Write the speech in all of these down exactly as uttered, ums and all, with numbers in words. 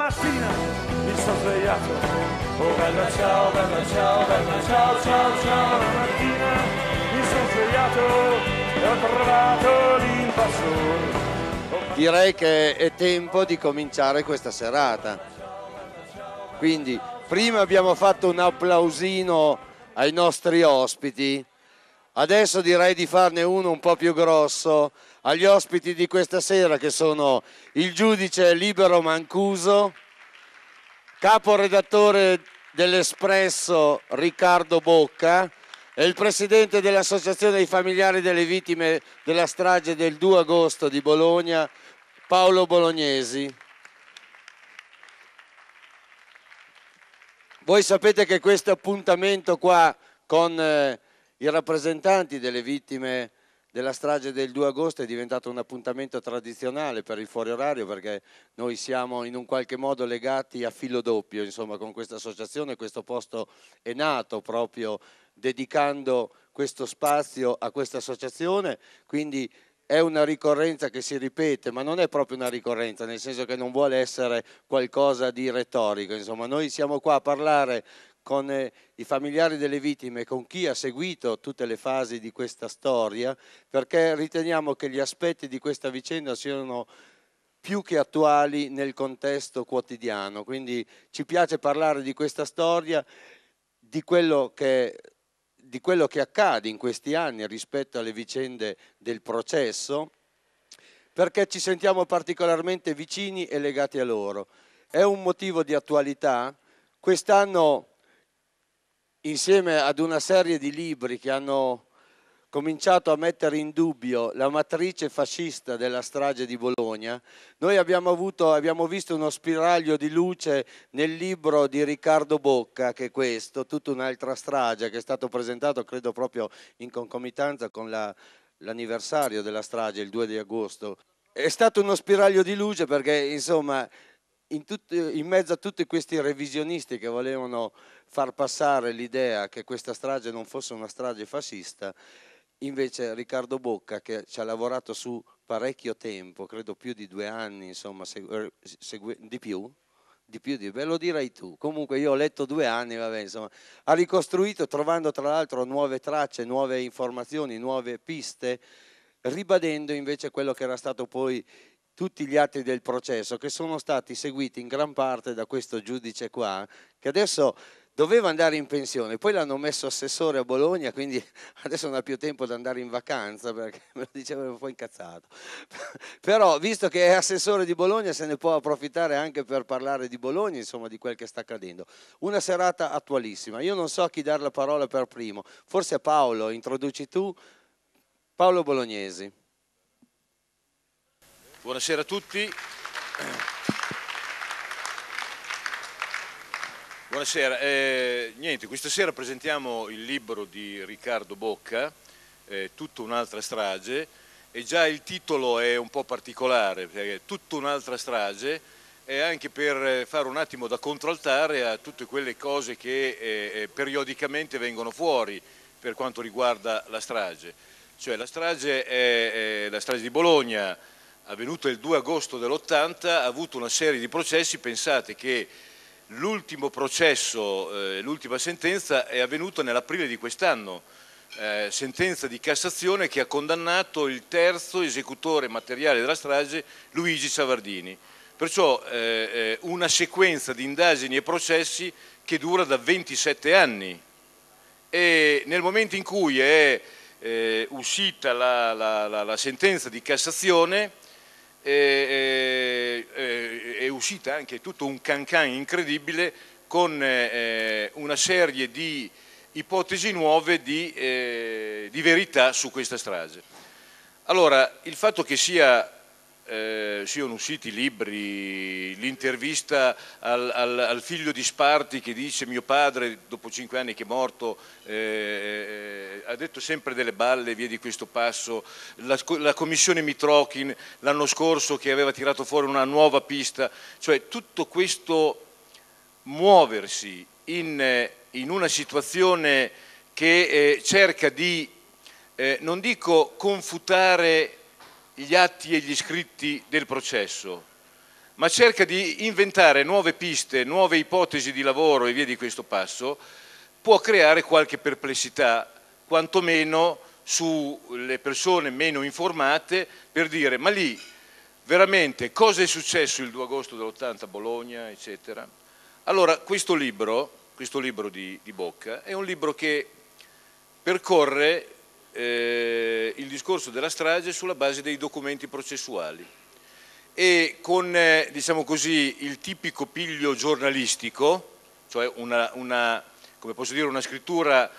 mattina mi sono svegliato. Oh bella ciao, bella ciao, bella ciao, ciao, ciao. La mattina mi sono svegliato e ho trovato l'invasore. Direi che è tempo di cominciare questa serata. Quindi prima abbiamo fatto un applausino ai nostri ospiti, adesso direi di farne uno un po' più grosso agli ospiti di questa sera, che sono il giudice Libero Mancuso, caporedattore dell'Espresso Riccardo Bocca e il presidente dell'Associazione dei Familiari delle Vittime della Strage del due agosto di Bologna, Paolo Bolognesi. Voi sapete che questo appuntamento qua con eh, i rappresentanti delle vittime della strage del due agosto è diventato un appuntamento tradizionale per il fuori orario, perché noi siamo in un qualche modo legati a filo doppio, insomma, con questa associazione. Questo posto è nato proprio dedicando questo spazio a questa associazione, quindi è una ricorrenza che si ripete, ma non è proprio una ricorrenza, nel senso che non vuole essere qualcosa di retorico. Insomma, noi siamo qua a parlare con eh, i familiari delle vittime, con chi ha seguito tutte le fasi di questa storia, perché riteniamo che gli aspetti di questa vicenda siano più che attuali nel contesto quotidiano. Quindi ci piace parlare di questa storia, di quello che... di quello che accade in questi anni rispetto alle vicende del processo, perché ci sentiamo particolarmente vicini e legati a loro. È un motivo di attualità. Quest'anno, insieme ad una serie di libri che hanno cominciato a mettere in dubbio la matrice fascista della strage di Bologna, noi abbiamo, avuto, abbiamo visto uno spiraglio di luce nel libro di Riccardo Bocca, che è questo, Tutta un'altra strage, che è stato presentato credo proprio in concomitanza con l'anniversario la, della strage, il due di agosto. È stato uno spiraglio di luce perché, insomma, in, tutto, in mezzo a tutti questi revisionisti che volevano far passare l'idea che questa strage non fosse una strage fascista, invece Riccardo Bocca, che ci ha lavorato su parecchio tempo, credo più di due anni, insomma, segue, segue, di più, di più, di, beh, lo direi tu. Comunque io ho letto due anni, vabbè, insomma, ha ricostruito, trovando tra l'altro nuove tracce, nuove informazioni, nuove piste, ribadendo invece quello che era stato poi tutti gli atti del processo, che sono stati seguiti in gran parte da questo giudice qua, che adesso doveva andare in pensione, poi l'hanno messo assessore a Bologna, quindi adesso non ha più tempo di andare in vacanza, perché me lo dicevano un po' incazzato. Però, visto che è assessore di Bologna, se ne può approfittare anche per parlare di Bologna, insomma, di quel che sta accadendo. Una serata attualissima. Io non so a chi dare la parola per primo. Forse a Paolo, introduci tu. Paolo Bolognesi. Buonasera a tutti. Buonasera, eh, niente, questa sera presentiamo il libro di Riccardo Bocca, eh, Tutta un'altra strage, e già il titolo è un po' particolare, perché Tutta un'altra strage è anche per fare un attimo da contraltare a tutte quelle cose che eh, periodicamente vengono fuori per quanto riguarda la strage. Cioè la strage, è, è la strage di Bologna, avvenuta il due agosto dell'ottanta, ha avuto una serie di processi. Pensate che l'ultimo processo, eh, l'ultima sentenza è avvenuta nell'aprile di quest'anno, eh, sentenza di Cassazione che ha condannato il terzo esecutore materiale della strage, Luigi Savardini. Perciò eh, una sequenza di indagini e processi che dura da ventisette anni, e nel momento in cui è eh, uscita la, la, la, la sentenza di Cassazione, E, e, è uscita anche tutto un cancan incredibile, con eh, una serie di ipotesi nuove di, eh, di verità su questa strage. Allora, il fatto che sia, eh, siano usciti libri, l'intervista al, al, al figlio di Sparti che dice: mio padre, dopo cinque anni che è morto, eh, ha detto sempre delle balle, via di questo passo, la, la commissione Mitrokhin l'anno scorso che aveva tirato fuori una nuova pista. Cioè tutto questo muoversi in, in una situazione che eh, cerca di, eh, non dico confutare gli atti e gli scritti del processo, ma cerca di inventare nuove piste, nuove ipotesi di lavoro e via di questo passo, può creare qualche perplessità, quantomeno sulle persone meno informate, per dire ma lì veramente cosa è successo il due agosto dell'ottanta a Bologna, eccetera. Allora questo libro, questo libro di, di Bocca è un libro che percorre eh, il discorso della strage sulla base dei documenti processuali e con, eh, diciamo così, il tipico piglio giornalistico, cioè una, una, come posso dire, una scrittura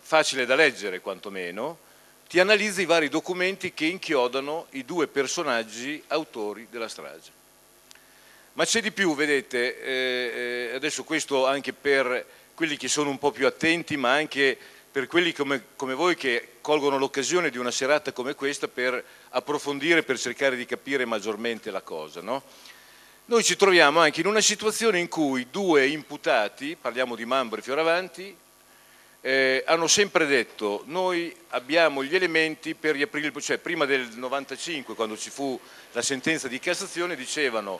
facile da leggere quantomeno, ti analizza i vari documenti che inchiodano i due personaggi autori della strage. Ma c'è di più, vedete, eh, adesso questo anche per quelli che sono un po' più attenti, ma anche per quelli come, come voi che colgono l'occasione di una serata come questa per approfondire, per cercare di capire maggiormente la cosa, no? Noi ci troviamo anche in una situazione in cui due imputati, parliamo di Mambro e Fioravanti, eh, hanno sempre detto noi abbiamo gli elementi per riaprire il processo, cioè prima del novantacinque, quando ci fu la sentenza di Cassazione, dicevano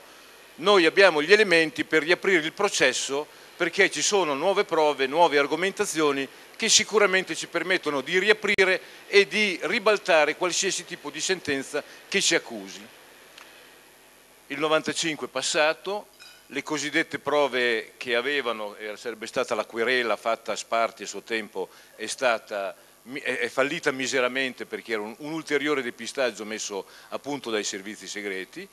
noi abbiamo gli elementi per riaprire il processo perché ci sono nuove prove, nuove argomentazioni che sicuramente ci permettono di riaprire e di ribaltare qualsiasi tipo di sentenza che ci accusi. Il novantacinque è passato, le cosiddette prove che avevano, sarebbe stata la querela fatta a Sparti a suo tempo, è stata, è fallita miseramente perché era un, un ulteriore depistaggio messo a punto dai servizi segreti,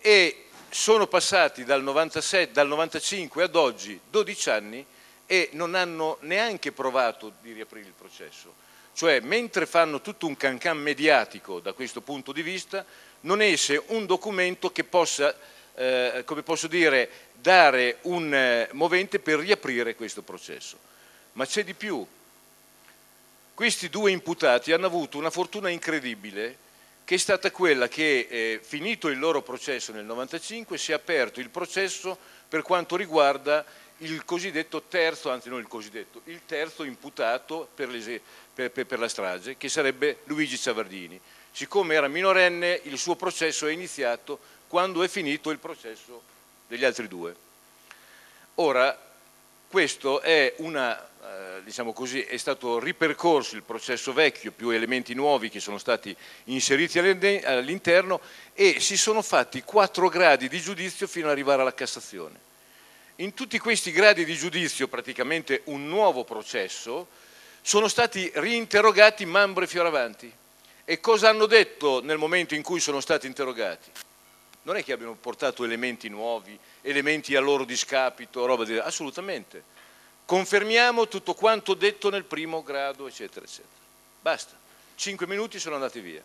e sono passati dal, novantasette, dal novantacinque ad oggi dodici anni e non hanno neanche provato di riaprire il processo. Cioè, mentre fanno tutto un cancan mediatico da questo punto di vista, non esce un documento che possa, eh, come posso dire, dare un eh, movente per riaprire questo processo. Ma c'è di più. Questi due imputati hanno avuto una fortuna incredibile, che è stata quella che, eh, finito il loro processo nel novantacinque, si è aperto il processo per quanto riguarda il cosiddetto terzo, anzi non il cosiddetto, il terzo imputato per, le, per, per, per la strage, che sarebbe Luigi Ciavardini. Siccome era minorenne, il suo processo è iniziato quando è finito il processo degli altri due. Ora, questo è una... diciamo così, è stato ripercorso il processo vecchio, più elementi nuovi che sono stati inseriti all'interno, e si sono fatti quattro gradi di giudizio fino ad arrivare alla Cassazione. In tutti questi gradi di giudizio, praticamente un nuovo processo, sono stati reinterrogati Mambro e Fioravanti. E cosa hanno detto nel momento in cui sono stati interrogati? Non è che abbiano portato elementi nuovi, elementi a loro discapito, roba di... assolutamente. Confermiamo tutto quanto detto nel primo grado, eccetera, eccetera. Basta. Cinque minuti sono andati via.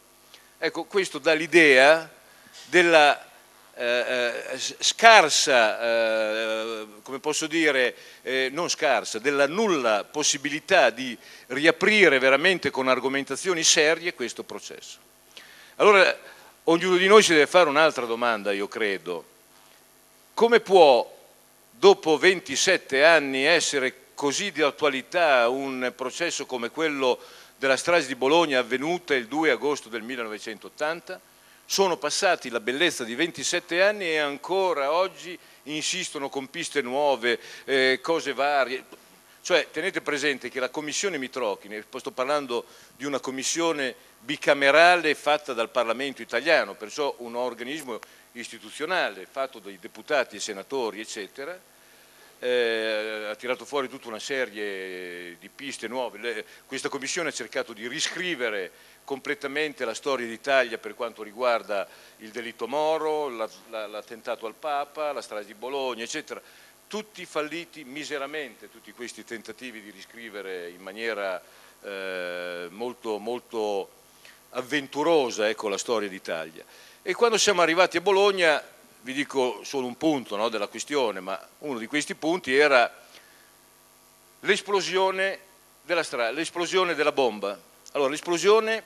Ecco, questo dà l'idea della eh, scarsa, eh, come posso dire, eh, non scarsa, della nulla possibilità di riaprire veramente con argomentazioni serie questo processo. Allora, ognuno di noi si deve fare un'altra domanda, io credo. Come può... dopo ventisette anni essere così di attualità un processo come quello della strage di Bologna avvenuta il due agosto del millenovecentottanta, sono passati la bellezza di ventisette anni e ancora oggi insistono con piste nuove, eh, cose varie. Cioè tenete presente che la commissione Mitrokhin, sto parlando di una commissione bicamerale fatta dal Parlamento italiano, perciò un organismo istituzionale fatto dai deputati e senatori, eccetera, eh, ha tirato fuori tutta una serie di piste nuove. Le, questa commissione ha cercato di riscrivere completamente la storia d'Italia per quanto riguarda il delitto Moro, la, la, l'attentato al Papa, la strage di Bologna, eccetera. Tutti falliti miseramente, tutti questi tentativi di riscrivere in maniera eh, molto, molto avventurosa, ecco, la storia d'Italia. E quando siamo arrivati a Bologna, vi dico solo un punto, no, della questione, ma uno di questi punti era l'esplosione della, della bomba. Allora, l'esplosione,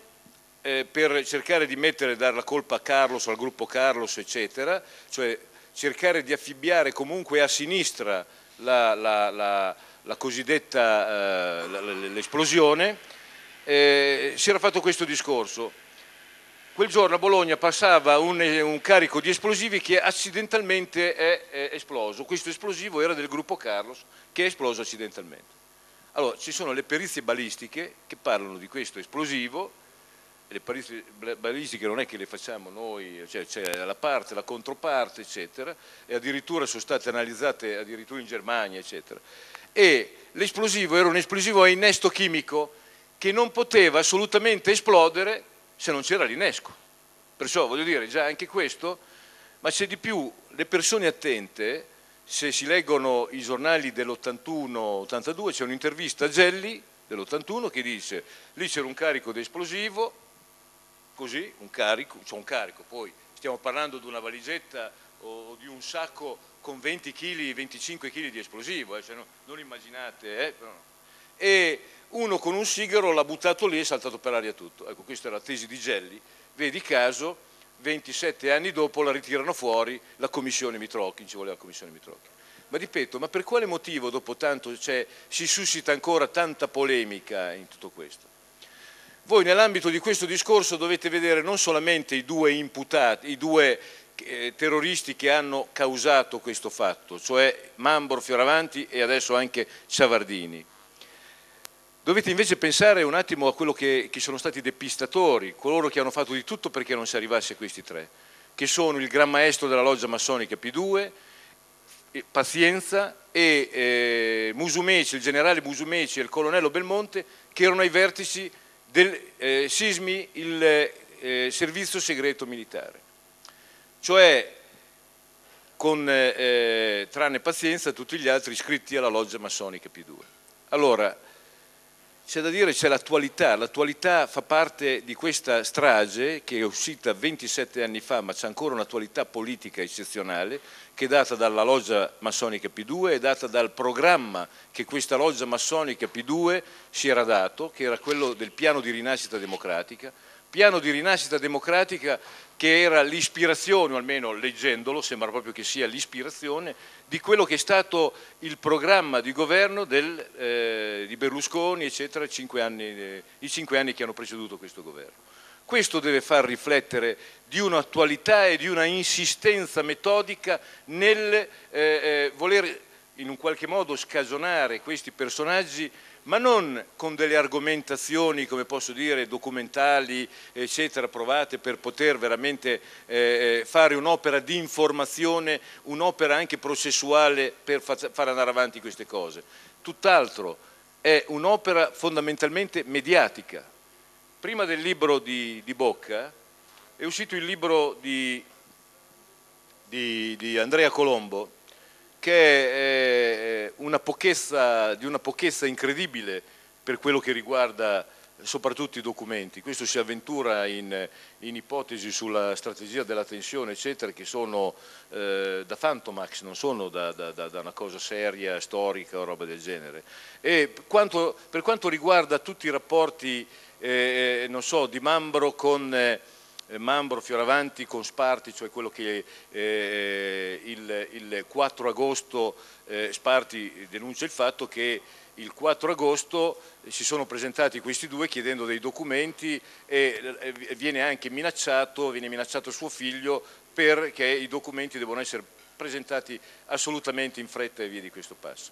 eh, per cercare di mettere, dare la colpa a Carlos, al gruppo Carlos, eccetera, cioè cercare di affibbiare comunque a sinistra la, la, la, la cosiddetta eh, l'esplosione, eh, si era fatto questo discorso. Quel giorno a Bologna passava un, un carico di esplosivi che accidentalmente è, è esploso. Questo esplosivo era del gruppo Carlos, che è esploso accidentalmente. Allora, ci sono le perizie balistiche che parlano di questo esplosivo. Le perizie balistiche non è che le facciamo noi, cioè c'è la parte, la controparte, eccetera, e addirittura sono state analizzate addirittura in Germania, eccetera. E l'esplosivo era un esplosivo a innesto chimico che non poteva assolutamente esplodere se non c'era l'innesco. Perciò voglio dire, già anche questo, ma c'è di più, le persone attente, se si leggono i giornali dell'ottantuno ottantadue, c'è un'intervista a Gelli dell'ottantuno che dice lì c'era un carico di esplosivo, così, un carico, c'è un carico, poi stiamo parlando di una valigetta o di un sacco con venti chili, venticinque chili di esplosivo, eh, cioè no, non immaginate, eh, però no. E uno con un sigaro l'ha buttato lì e è saltato per aria tutto. Ecco, questa è la tesi di Gelli, vedi caso, ventisette anni dopo la ritirano fuori la commissione Mitrokhin, ci voleva la commissione Mitrokhin. Ma ripeto, ma per quale motivo dopo tanto cioè, si suscita ancora tanta polemica in tutto questo? Voi nell'ambito di questo discorso dovete vedere non solamente i due imputati, i due eh, terroristi che hanno causato questo fatto, cioè Mambro, Fioravanti e adesso anche Ciavardini. Dovete invece pensare un attimo a quello che, che sono stati i depistatori, coloro che hanno fatto di tutto perché non si arrivasse a questi tre, che sono il gran maestro della loggia massonica P due, Pazienza e eh, Musumeci, il generale Musumeci e il colonnello Belmonte, che erano ai vertici del eh, SISMI, il eh, servizio segreto militare. Cioè, con, eh, tranne Pazienza, tutti gli altri iscritti alla loggia massonica P due. Allora, c'è da dire c'è l'attualità, l'attualità fa parte di questa strage che è uscita ventisette anni fa, ma c'è ancora un'attualità politica eccezionale che è data dalla loggia massonica P due, è data dal programma che questa loggia massonica P due si era dato, che era quello del piano di rinascita democratica, piano di rinascita democratica che era l'ispirazione, o almeno leggendolo, sembra proprio che sia l'ispirazione, di quello che è stato il programma di governo del, eh, di Berlusconi, eccetera, cinque anni, eh, i cinque anni che hanno preceduto questo governo. Questo deve far riflettere di un'attualità e di una insistenza metodica nel eh, eh, voler in un qualche modo scagionare questi personaggi, ma non con delle argomentazioni, come posso dire, documentali, eccetera, provate per poter veramente eh, fare un'opera di informazione, un'opera anche processuale per far andare avanti queste cose. Tutt'altro, è un'opera fondamentalmente mediatica. Prima del libro di, di Bocca è uscito il libro di, di, di Andrea Colombo, che è una pochezza, di una pochezza incredibile per quello che riguarda soprattutto i documenti. Questo si avventura in, in ipotesi sulla strategia della tensione, eccetera, che sono eh, da Fantomax, non sono da, da, da una cosa seria, storica o roba del genere. E quanto, per quanto riguarda tutti i rapporti, eh, non so, di Mambro con... Eh, Mambro, Fioravanti con Sparti, cioè quello che eh, il, il quattro agosto eh, Sparti denuncia il fatto che il quattro agosto si sono presentati questi due chiedendo dei documenti e, e viene anche minacciato, viene minacciato suo figlio perché i documenti devono essere presentati assolutamente in fretta e via di questo passo,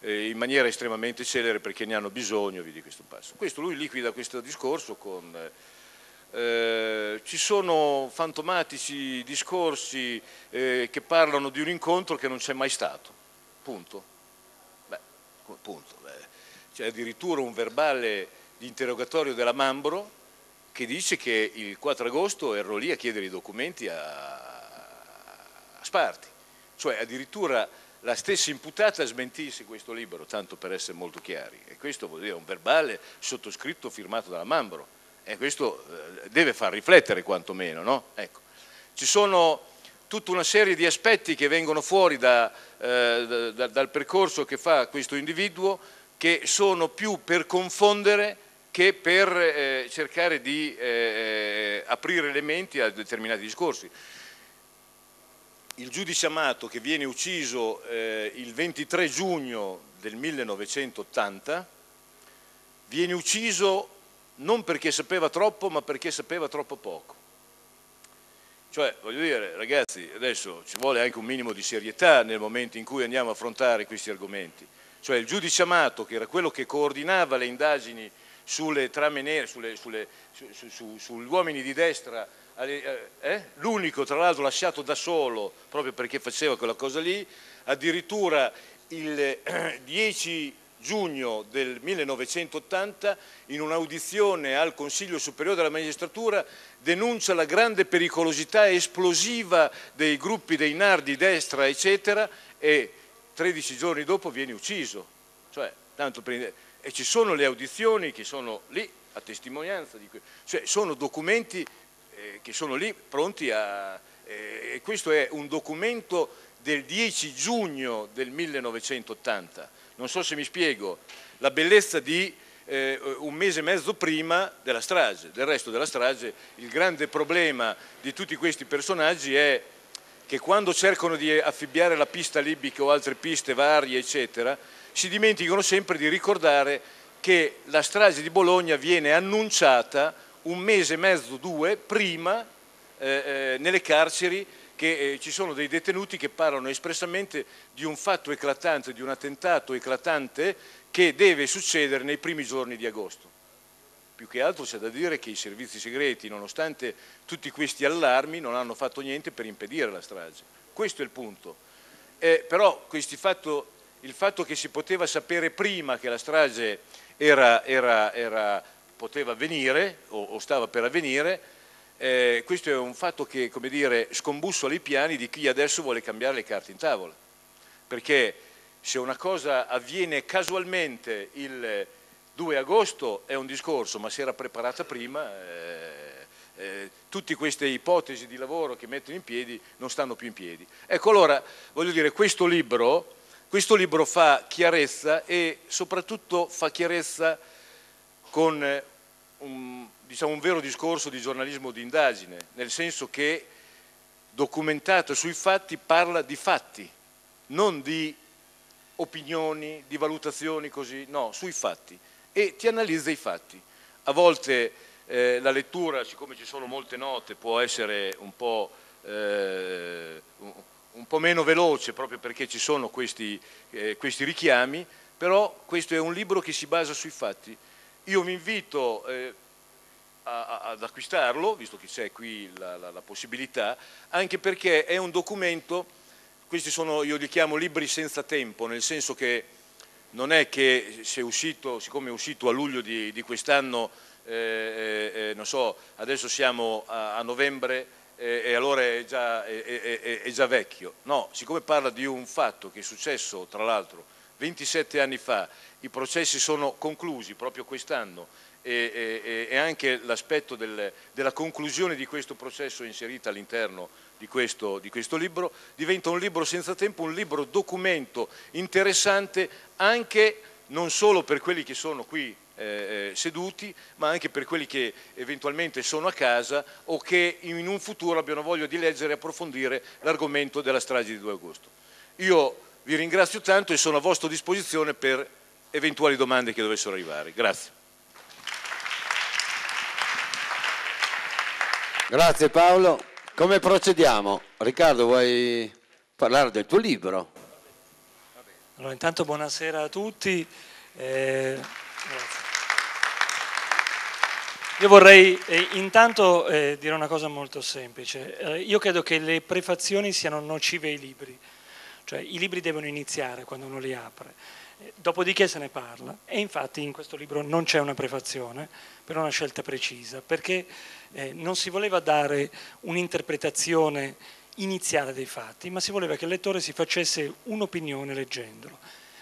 eh, in maniera estremamente celere perché ne hanno bisogno e via di questo passo. Questo lui liquida questo discorso con... Eh, Eh, ci sono fantomatici discorsi eh, che parlano di un incontro che non c'è mai stato, punto. Beh, punto. C'è addirittura un verbale di interrogatorio della Mambro che dice che il quattro agosto ero lì a chiedere i documenti a, a Sparti, cioè addirittura la stessa imputata smentisse questo libro, tanto per essere molto chiari, e questo vuol dire un verbale sottoscritto firmato dalla Mambro. E questo deve far riflettere quantomeno, no? Ecco. Ci sono tutta una serie di aspetti che vengono fuori da, eh, da, dal percorso che fa questo individuo che sono più per confondere che per eh, cercare di eh, aprire le menti a determinati discorsi. Il giudice Amato che viene ucciso eh, il ventitré giugno del millenovecentottanta viene ucciso non perché sapeva troppo, ma perché sapeva troppo poco. Cioè, voglio dire, ragazzi, adesso ci vuole anche un minimo di serietà nel momento in cui andiamo a affrontare questi argomenti. Cioè, il giudice Amato, che era quello che coordinava le indagini sulle trame nere, sulle, sulle, su, su, su, sugli uomini di destra, eh? l'unico tra l'altro lasciato da solo proprio perché faceva quella cosa lì, addirittura il dieci giugno del millenovecentottanta, in un'audizione al Consiglio Superiore della Magistratura, denuncia la grande pericolosità esplosiva dei gruppi dei NAR di destra, eccetera, e tredici giorni dopo viene ucciso. Cioè, tanto per... E ci sono le audizioni che sono lì a testimonianza di questo. Cioè, sono documenti eh, che sono lì pronti a... Eh, e questo è un documento del dieci giugno del millenovecentottanta. Non so se mi spiego, la bellezza di eh, un mese e mezzo prima della strage. Del resto della strage, il grande problema di tutti questi personaggi è che quando cercano di affibbiare la pista libica o altre piste varie, eccetera, si dimenticano sempre di ricordare che la strage di Bologna viene annunciata un mese e mezzo, due, prima eh, eh, nelle carceri, che eh, ci sono dei detenuti che parlano espressamente di un fatto eclatante, di un attentato eclatante che deve succedere nei primi giorni di agosto. Più che altro c'è da dire che i servizi segreti, nonostante tutti questi allarmi, non hanno fatto niente per impedire la strage. Questo è il punto. Eh, però questi fatto, il fatto che si poteva sapere prima che la strage era, era, era, poteva avvenire o, o stava per avvenire, Eh, questo è un fatto che, come dire, scombussola i piani di chi adesso vuole cambiare le carte in tavola, perché se una cosa avviene casualmente il due agosto è un discorso, ma si era preparata prima, eh, eh, tutte queste ipotesi di lavoro che mettono in piedi non stanno più in piedi. Ecco, allora, voglio dire, questo libro, questo libro fa chiarezza e soprattutto fa chiarezza con un... diciamo un vero discorso di giornalismo di indagine, nel senso che documentato sui fatti parla di fatti, non di opinioni, di valutazioni così, no, sui fatti, e ti analizza i fatti. A volte eh, la lettura, siccome ci sono molte note, può essere un po', eh, un po' meno veloce proprio perché ci sono questi, eh, questi richiami, però questo è un libro che si basa sui fatti. Io vi invito... Eh, ad acquistarlo, visto che c'è qui la, la, la possibilità, anche perché è un documento, questi sono, io li chiamo libri senza tempo, nel senso che non è che se è uscito, siccome è uscito a luglio di, di quest'anno, eh, eh, non so, adesso siamo a, a novembre eh, e allora è già, è, è, è già vecchio. No, siccome parla di un fatto che è successo, tra l'altro, ventisette anni fa, i processi sono conclusi proprio quest'anno, E, e, e anche l'aspetto del, della conclusione di questo processo inserita all'interno di, di questo libro, diventa un libro senza tempo, un libro documento interessante anche non solo per quelli che sono qui eh, seduti, ma anche per quelli che eventualmente sono a casa o che in un futuro abbiano voglia di leggere e approfondire l'argomento della strage di due agosto. Io vi ringrazio tanto e sono a vostra disposizione per eventuali domande che dovessero arrivare. Grazie. Grazie Paolo. Come procediamo? Riccardo, vuoi parlare del tuo libro? Allora, intanto buonasera a tutti. Eh, grazie. Io vorrei eh, intanto eh, dire una cosa molto semplice. Eh, io credo che le prefazioni siano nocive ai libri. Cioè, i libri devono iniziare quando uno li apre. Eh, dopodiché se ne parla. E infatti in questo libro non c'è una prefazione per una scelta precisa, perché Eh, non si voleva dare un'interpretazione iniziale dei fatti, ma si voleva che il lettore si facesse un'opinione leggendolo.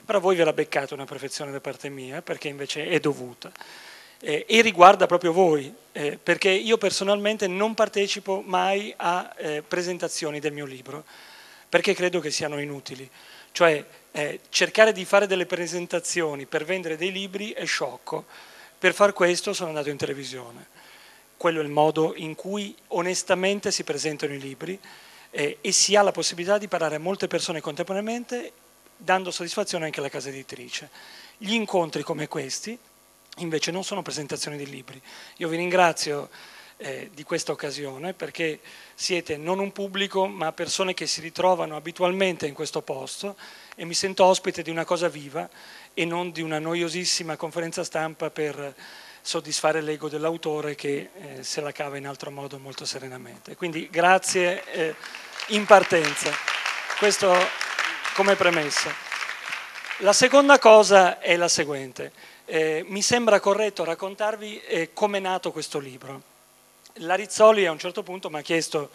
Però voi ve la beccate una perfezione da parte mia, perché invece è dovuta. Eh, e riguarda proprio voi, eh, perché io personalmente non partecipo mai a eh, presentazioni del mio libro, perché credo che siano inutili. Cioè, eh, cercare di fare delle presentazioni per vendere dei libri è sciocco. Per far questo sono andato in televisione. Quello è il modo in cui onestamente si presentano i libri eh, e si ha la possibilità di parlare a molte persone contemporaneamente, dando soddisfazione anche alla casa editrice. Gli incontri come questi invece non sono presentazioni di libri. Io vi ringrazio eh, di questa occasione, perché siete non un pubblico ma persone che si ritrovano abitualmente in questo posto, e mi sento ospite di una cosa viva e non di una noiosissima conferenza stampa per soddisfare l'ego dell'autore che eh, se la cava in altro modo molto serenamente. Quindi grazie eh, in partenza, questo come premessa. La seconda cosa è la seguente. Eh, mi sembra corretto raccontarvi eh, come è nato questo libro. La Rizzoli a un certo punto mi ha chiesto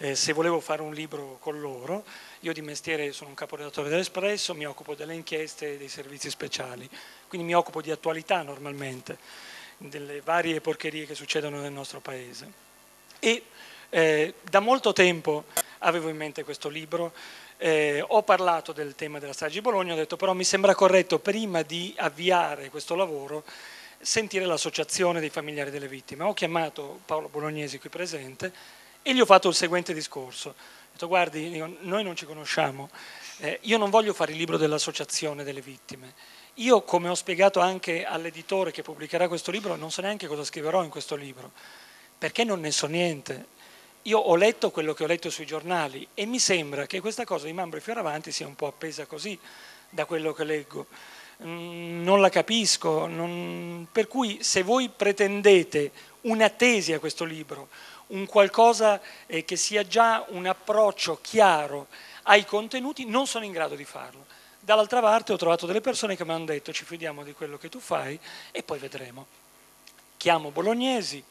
eh, se volevo fare un libro con loro. Io di mestiere sono un caporedattore dell'Espresso, mi occupo delle inchieste e dei servizi speciali, quindi mi occupo di attualità normalmente, delle varie porcherie che succedono nel nostro paese. E eh, da molto tempo avevo in mente questo libro. Eh, ho parlato del tema della strage di Bologna, ho detto però mi sembra corretto, prima di avviare questo lavoro, sentire l'associazione dei familiari delle vittime. Ho chiamato Paolo Bolognesi qui presente e gli ho fatto il seguente discorso. Ho detto guardi, noi non ci conosciamo, eh, io non voglio fare il libro dell'associazione delle vittime. Io, come ho spiegato anche all'editore che pubblicherà questo libro, non so neanche cosa scriverò in questo libro, perché non ne so niente. Io ho letto quello che ho letto sui giornali e mi sembra che questa cosa di Mambro e Fioravanti sia un po' appesa così da quello che leggo. Mm, non la capisco, non... per cui se voi pretendete una tesi a questo libro, un qualcosa eh, che sia già un approccio chiaro ai contenuti, non sono in grado di farlo. Dall'altra parte ho trovato delle persone che mi hanno detto ci fidiamo di quello che tu fai e poi vedremo. Chiamo Bolognesi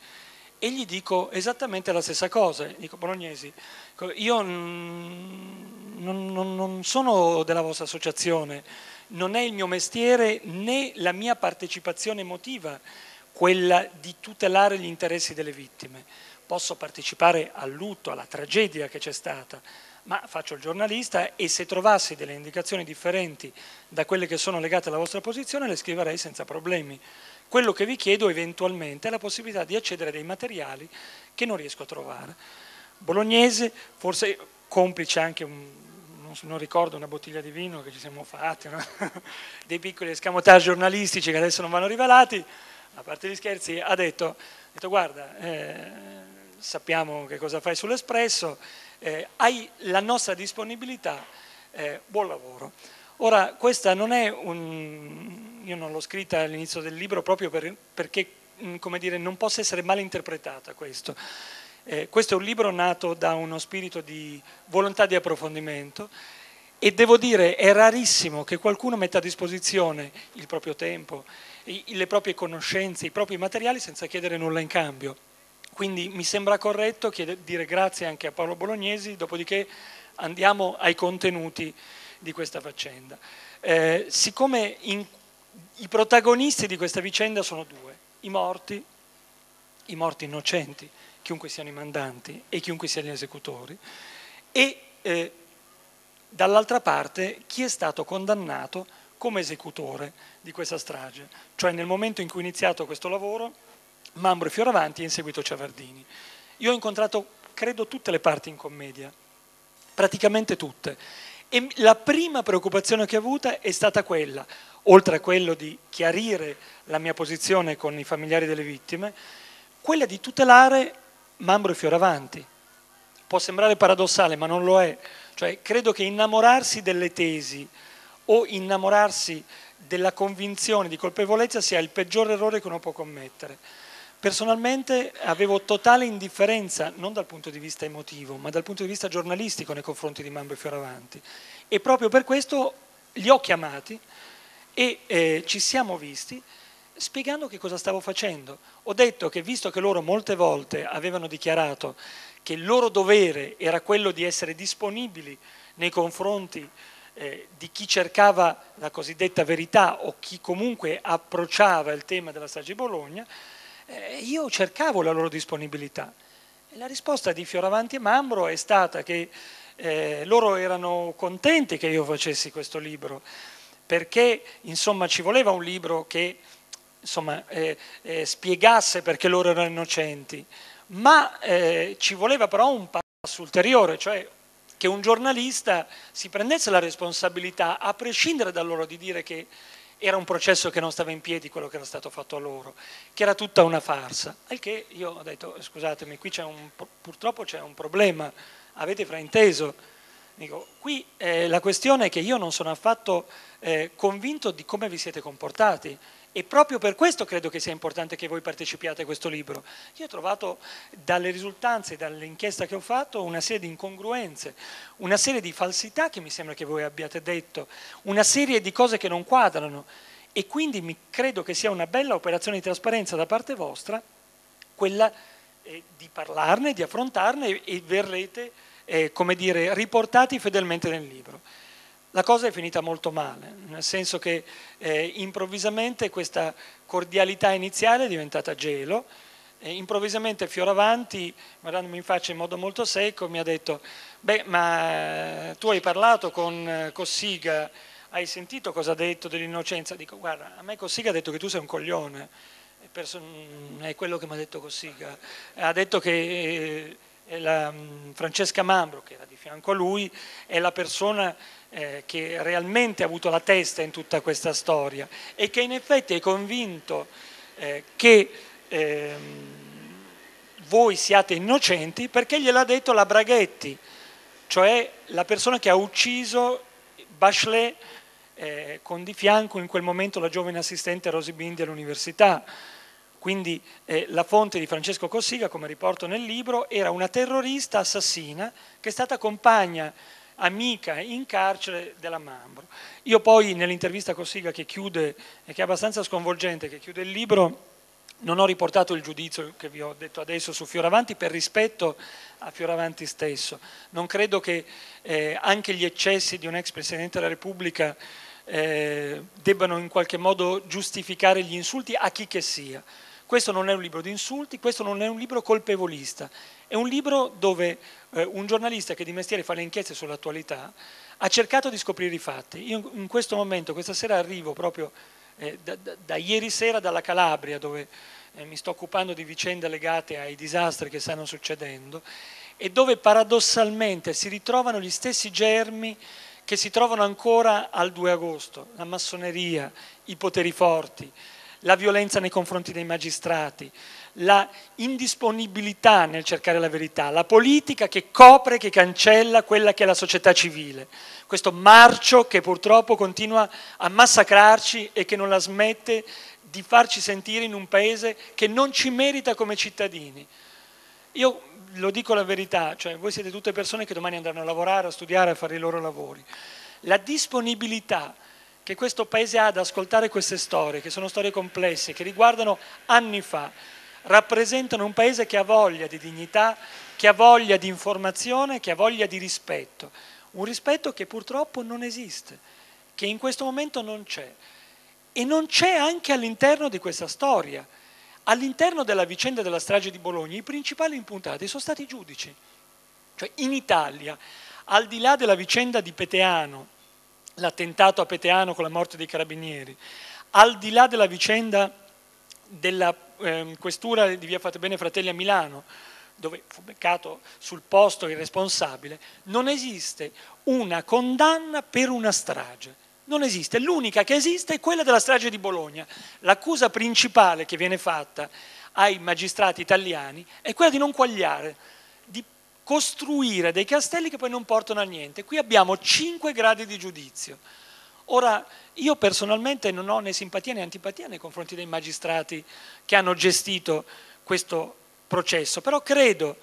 e gli dico esattamente la stessa cosa. Dico Bolognesi, io non, non, non sono della vostra associazione, non è il mio mestiere né la mia partecipazione emotiva quella di tutelare gli interessi delle vittime. Posso partecipare al lutto, alla tragedia che c'è stata, ma faccio il giornalista e se trovassi delle indicazioni differenti da quelle che sono legate alla vostra posizione le scriverei senza problemi. Quello che vi chiedo eventualmente è la possibilità di accedere a dei materiali che non riesco a trovare. Bolognese, forse complice anche, un, non ricordo, una bottiglia di vino che ci siamo fatti, no? Dei piccoli escamotage giornalistici che adesso non vanno rivelati, a parte gli scherzi, ha detto, ha detto guarda, eh, sappiamo che cosa fai sull'Espresso, eh, hai la nostra disponibilità, eh, buon lavoro. Ora, questa non è un... Io non l'ho scritta all'inizio del libro proprio per, perché, come dire, non possa essere mal interpretata questo. Eh, questo è un libro nato da uno spirito di volontà di approfondimento e devo dire è rarissimo che qualcuno metta a disposizione il proprio tempo, i, le proprie conoscenze, i propri materiali senza chiedere nulla in cambio. Quindi mi sembra corretto chiedere, dire grazie anche a Paolo Bolognesi, dopodiché andiamo ai contenuti di questa faccenda. Eh, siccome in I protagonisti di questa vicenda sono due, i morti, i morti innocenti, chiunque siano i mandanti e chiunque siano gli esecutori, e eh, dall'altra parte chi è stato condannato come esecutore di questa strage, cioè nel momento in cui è iniziato questo lavoro, Mambro e Fioravanti e in seguito Ciavardini. Io ho incontrato, credo, tutte le parti in commedia, praticamente tutte, e la prima preoccupazione che ho avuta è stata quella, oltre a quello di chiarire la mia posizione con i familiari delle vittime, quella di tutelare Mambro e Fioravanti. Può sembrare paradossale, ma non lo è. Cioè, credo che innamorarsi delle tesi o innamorarsi della convinzione di colpevolezza sia il peggior errore che uno può commettere. Personalmente avevo totale indifferenza, non dal punto di vista emotivo, ma dal punto di vista giornalistico nei confronti di Mambro e Fioravanti. E proprio per questo li ho chiamati, e eh, ci siamo visti spiegando che cosa stavo facendo. Ho detto che visto che loro molte volte avevano dichiarato che il loro dovere era quello di essere disponibili nei confronti eh, di chi cercava la cosiddetta verità o chi comunque approcciava il tema della strage di Bologna, eh, io cercavo la loro disponibilità. E la risposta di Fioravanti e Mambro è stata che eh, loro erano contenti che io facessi questo libro, perché insomma ci voleva un libro che insomma, eh, eh, spiegasse perché loro erano innocenti, ma eh, ci voleva però un passo ulteriore, cioè che un giornalista si prendesse la responsabilità, a prescindere da loro, di dire che era un processo che non stava in piedi quello che era stato fatto a loro, che era tutta una farsa. Al che io ho detto, scusatemi, qui c'è un, purtroppo c'è un problema, avete frainteso. Dico, qui eh, la questione è che io non sono affatto eh, convinto di come vi siete comportati, e proprio per questo credo che sia importante che voi partecipiate a questo libro. Io ho trovato dalle risultanze, dall'inchiesta che ho fatto, una serie di incongruenze, una serie di falsità che mi sembra che voi abbiate detto, una serie di cose che non quadrano, e quindi mi credo che sia una bella operazione di trasparenza da parte vostra quella eh, di parlarne, di affrontarne, e verrete Eh, come dire, riportati fedelmente nel libro. La cosa è finita molto male, nel senso che eh, improvvisamente questa cordialità iniziale è diventata gelo, eh, improvvisamente Fioravanti, guardandomi in faccia in modo molto secco, mi ha detto, beh, ma tu hai parlato con Cossiga, hai sentito cosa ha detto dell'innocenza? Dico, guarda, a me Cossiga ha detto che tu sei un coglione, è quello che mi ha detto Cossiga, ha detto che... Eh, La, Francesca Mambro, che era di fianco a lui, è la persona eh, che realmente ha avuto la testa in tutta questa storia e che in effetti è convinto eh, che eh, voi siate innocenti perché gliel'ha detto la Braghetti, cioè la persona che ha ucciso Bachelet eh, con di fianco in quel momento la giovane assistente Rosy Bindi all'università. Quindi eh, la fonte di Francesco Cossiga, come riporto nel libro, era una terrorista assassina che è stata compagna, amica in carcere della Mambro. Io poi nell'intervista a Cossiga che chiude, che è abbastanza sconvolgente, che chiude il libro, non ho riportato il giudizio che vi ho detto adesso su Fioravanti per rispetto a Fioravanti stesso. Non credo che eh, anche gli eccessi di un ex Presidente della Repubblica eh, debbano in qualche modo giustificare gli insulti a chi che sia. Questo non è un libro di insulti, questo non è un libro colpevolista, è un libro dove eh, un giornalista che di mestiere fa le inchieste sull'attualità ha cercato di scoprire i fatti. Io in questo momento, questa sera arrivo proprio eh, da, da, da ieri sera dalla Calabria, dove eh, mi sto occupando di vicende legate ai disastri che stanno succedendo e dove paradossalmente si ritrovano gli stessi germi che si trovano ancora al due agosto, la massoneria, i poteri forti, la violenza nei confronti dei magistrati, la indisponibilità nel cercare la verità, la politica che copre, che cancella quella che è la società civile, questo marcio che purtroppo continua a massacrarci e che non la smette di farci sentire in un paese che non ci merita come cittadini. Io lo dico la verità, cioè voi siete tutte persone che domani andranno a lavorare, a studiare, a fare i loro lavori. La disponibilità che questo Paese ha ad ascoltare queste storie, che sono storie complesse, che riguardano anni fa, rappresentano un Paese che ha voglia di dignità, che ha voglia di informazione, che ha voglia di rispetto. Un rispetto che purtroppo non esiste, che in questo momento non c'è. E non c'è anche all'interno di questa storia. All'interno della vicenda della strage di Bologna, i principali imputati sono stati i giudici. Cioè in Italia, al di là della vicenda di Peteano, l'attentato a Peteano con la morte dei carabinieri, al di là della vicenda della eh, questura di via Fatebenefratelli Fratelli a Milano, dove fu beccato sul posto il responsabile, non esiste una condanna per una strage. Non esiste, l'unica che esiste è quella della strage di Bologna. L'accusa principale che viene fatta ai magistrati italiani è quella di non quagliare, di costruire dei castelli che poi non portano a niente. Qui abbiamo cinque gradi di giudizio. Ora, io personalmente non ho né simpatia né antipatia nei confronti dei magistrati che hanno gestito questo processo, però credo,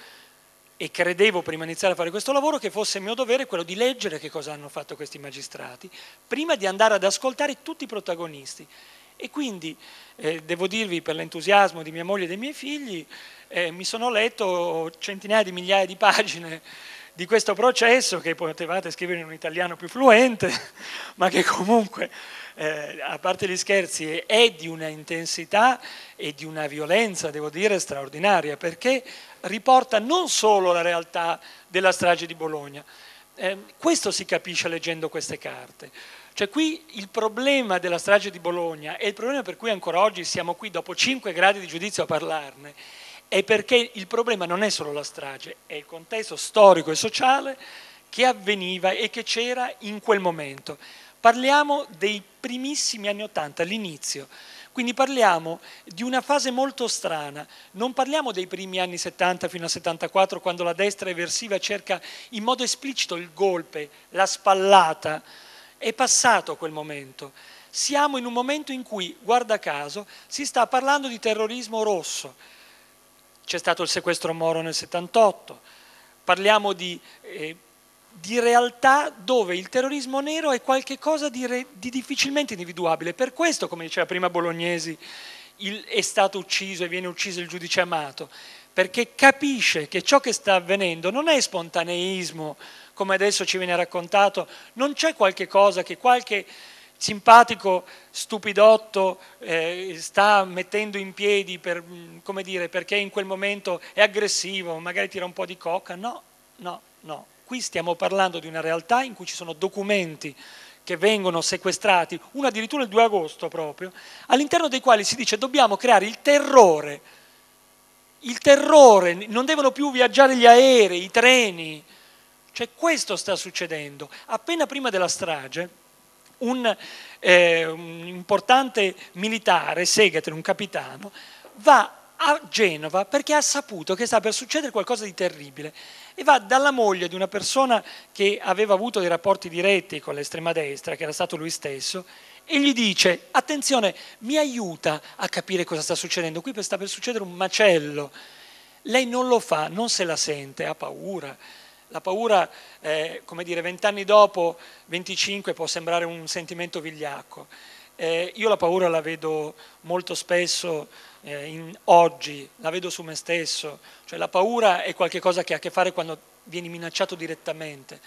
e credevo prima di iniziare a fare questo lavoro, che fosse mio dovere quello di leggere che cosa hanno fatto questi magistrati, prima di andare ad ascoltare tutti i protagonisti. E quindi eh, devo dirvi, per l'entusiasmo di mia moglie e dei miei figli, eh, mi sono letto centinaia di migliaia di pagine di questo processo che potevate scrivere in un italiano più fluente, ma che comunque, eh, a parte gli scherzi, è di una intensità e di una violenza, devo dire, straordinaria, perché riporta non solo la realtà della strage di Bologna. Eh, questo si capisce leggendo queste carte. Cioè qui il problema della strage di Bologna, e il problema per cui ancora oggi siamo qui dopo cinque gradi di giudizio a parlarne, è perché il problema non è solo la strage, è il contesto storico e sociale che avveniva e che c'era in quel momento. Parliamo dei primissimi anni Ottanta, all'inizio. Quindi parliamo di una fase molto strana, non parliamo dei primi anni settanta fino al settantaquattro, quando la destra eversiva cerca in modo esplicito il golpe, la spallata. È passato quel momento. Siamo in un momento in cui, guarda caso, si sta parlando di terrorismo rosso. C'è stato il sequestro Moro nel settantotto, parliamo di, eh, di realtà dove il terrorismo nero è qualcosa di, re, di difficilmente individuabile. Per questo, come diceva prima Bolognesi, il, è stato ucciso e viene ucciso il giudice Amato, perché capisce che ciò che sta avvenendo non è spontaneismo, come adesso ci viene raccontato, non c'è qualche cosa che qualche simpatico stupidotto eh, sta mettendo in piedi per, come dire, perché in quel momento è aggressivo, magari tira un po' di coca. No, no, no. Qui stiamo parlando di una realtà in cui ci sono documenti che vengono sequestrati, uno addirittura il due agosto proprio, all'interno dei quali si dice dobbiamo creare il terrore, il terrore, non devono più viaggiare gli aerei, i treni, cioè questo sta succedendo. Appena prima della strage un, eh, un importante militare, Segeten, un capitano, va a Genova perché ha saputo che sta per succedere qualcosa di terribile e va dalla moglie di una persona che aveva avuto dei rapporti diretti con l'estrema destra, che era stato lui stesso, e gli dice attenzione, mi aiuta a capire cosa sta succedendo, qui sta per succedere un macello. Lei non lo fa, non se la sente, ha paura. La paura, eh, come dire, vent'anni dopo, venticinque, può sembrare un sentimento vigliacco. Eh, io la paura la vedo molto spesso eh, in oggi, la vedo su me stesso, cioè la paura è qualcosa che ha a che fare quando vieni minacciato direttamente,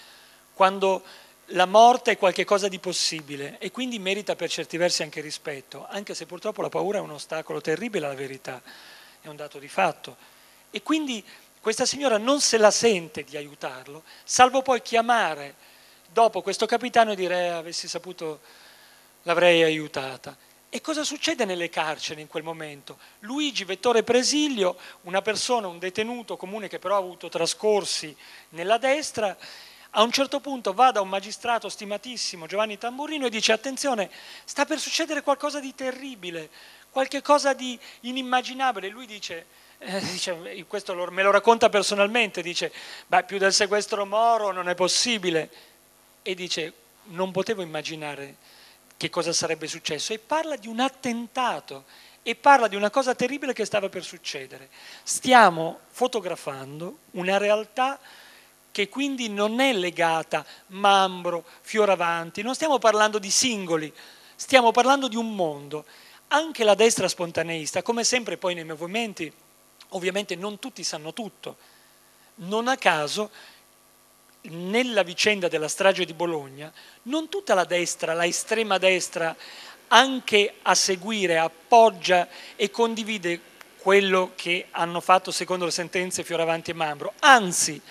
quando la morte è qualcosa di possibile e quindi merita per certi versi anche rispetto, anche se purtroppo la paura è un ostacolo terribile alla verità, è un dato di fatto. E quindi questa signora non se la sente di aiutarlo, salvo poi chiamare dopo questo capitano e dire eh, avessi saputo l'avrei aiutata. E cosa succede nelle carceri in quel momento? Luigi Vettore Presiglio, una persona, un detenuto comune che però ha avuto trascorsi nella destra, a un certo punto va da un magistrato stimatissimo, Giovanni Tamburino, e dice attenzione, sta per succedere qualcosa di terribile, qualcosa di inimmaginabile. Lui dice, eh, dice questo lo, me lo racconta personalmente, dice, beh, più del sequestro Moro non è possibile. E dice, non potevo immaginare che cosa sarebbe successo, e parla di un attentato e parla di una cosa terribile che stava per succedere. Stiamo fotografando una realtà che quindi non è legata Mambro, Fioravanti, non stiamo parlando di singoli, stiamo parlando di un mondo. Anche la destra spontaneista, come sempre poi nei movimenti, ovviamente non tutti sanno tutto, non a caso nella vicenda della strage di Bologna non tutta la destra, la estrema destra, anche a seguire, appoggia e condivide quello che hanno fatto secondo le sentenze Fioravanti e Mambro, anzi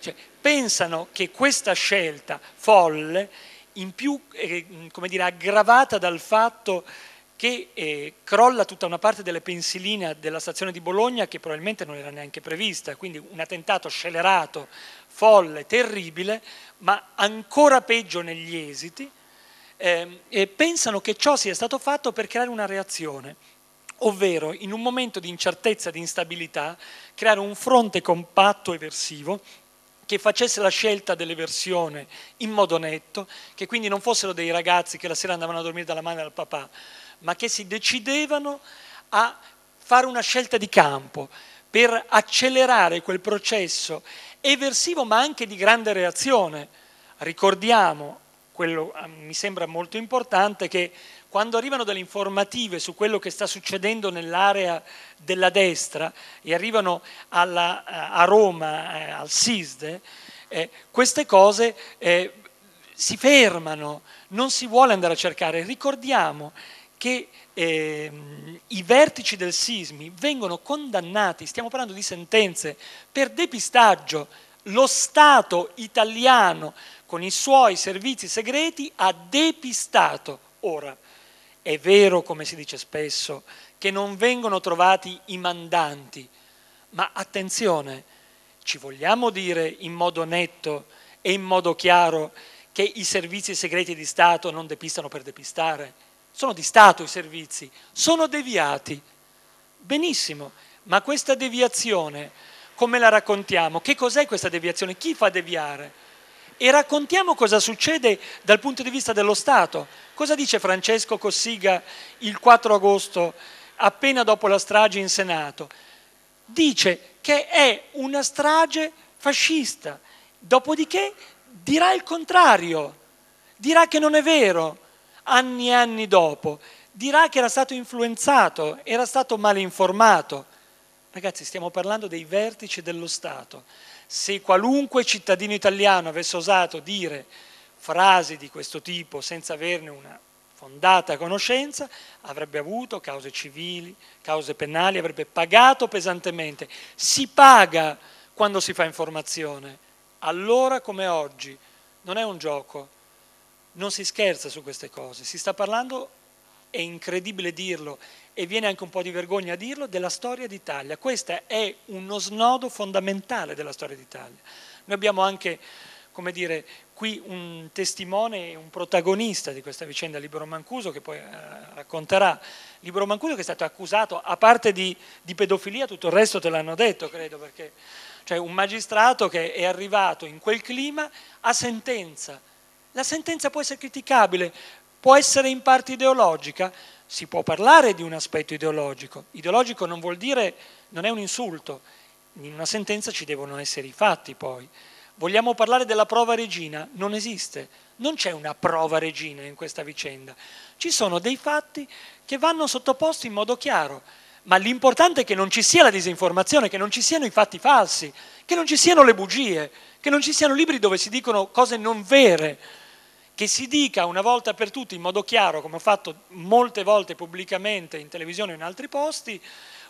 cioè, pensano che questa scelta folle, in più eh, come dire, aggravata dal fatto che eh, crolla tutta una parte delle pensiline della stazione di Bologna che probabilmente non era neanche prevista, quindi un attentato scellerato, folle, terribile, ma ancora peggio negli esiti, eh, e pensano che ciò sia stato fatto per creare una reazione, ovvero in un momento di incertezza, di instabilità, creare un fronte compatto e eversivo che facesse la scelta dell'eversione in modo netto, che quindi non fossero dei ragazzi che la sera andavano a dormire dalla mamma e dal papà, ma che si decidevano a fare una scelta di campo per accelerare quel processo eversivo ma anche di grande reazione. Ricordiamo, quello mi sembra molto importante, che quando arrivano delle informative su quello che sta succedendo nell'area della destra e arrivano alla, a Roma, eh, al SISDE, eh, queste cose eh, si fermano, non si vuole andare a cercare. Ricordiamo che eh, i vertici del SISMI vengono condannati, stiamo parlando di sentenze, per depistaggio. Lo Stato italiano con i suoi servizi segreti ha depistato. Ora, è vero, come si dice spesso, che non vengono trovati i mandanti, ma attenzione, ci vogliamo dire in modo netto e in modo chiaro che i servizi segreti di Stato non depistano per depistare? Sono di Stato i servizi, sono deviati. Benissimo, ma questa deviazione come la raccontiamo? Che cos'è questa deviazione? Chi fa deviare? E raccontiamo cosa succede dal punto di vista dello Stato. Cosa dice Francesco Cossiga il quattro agosto, appena dopo la strage in Senato? Dice che è una strage fascista, dopodiché dirà il contrario, dirà che non è vero, anni e anni dopo, dirà che era stato influenzato, era stato male informato. Ragazzi, stiamo parlando dei vertici dello Stato. Se qualunque cittadino italiano avesse osato dire frasi di questo tipo senza averne una fondata conoscenza, avrebbe avuto cause civili, cause penali, avrebbe pagato pesantemente. Si paga quando si fa informazione, allora come oggi. Non è un gioco, non si scherza su queste cose, si sta parlando, è incredibile dirlo, e viene anche un po' di vergogna a dirlo, della storia d'Italia. Questo è uno snodo fondamentale della storia d'Italia. Noi abbiamo anche, come dire, qui un testimone e un protagonista di questa vicenda, Libero Mancuso, che poi eh, racconterà. Libero Mancuso che è stato accusato, a parte di, di pedofilia, tutto il resto te l'hanno detto, credo, perché cioè un magistrato che è arrivato in quel clima a sentenza. La sentenza può essere criticabile, può essere in parte ideologica. Si può parlare di un aspetto ideologico. Ideologico non vuol dire, non è un insulto, in una sentenza ci devono essere i fatti poi. Vogliamo parlare della prova regina? Non esiste, non c'è una prova regina in questa vicenda. Ci sono dei fatti che vanno sottoposti in modo chiaro, ma l'importante è che non ci sia la disinformazione, che non ci siano i fatti falsi, che non ci siano le bugie, che non ci siano libri dove si dicono cose non vere. Che si dica una volta per tutte in modo chiaro, come ho fatto molte volte pubblicamente in televisione o in altri posti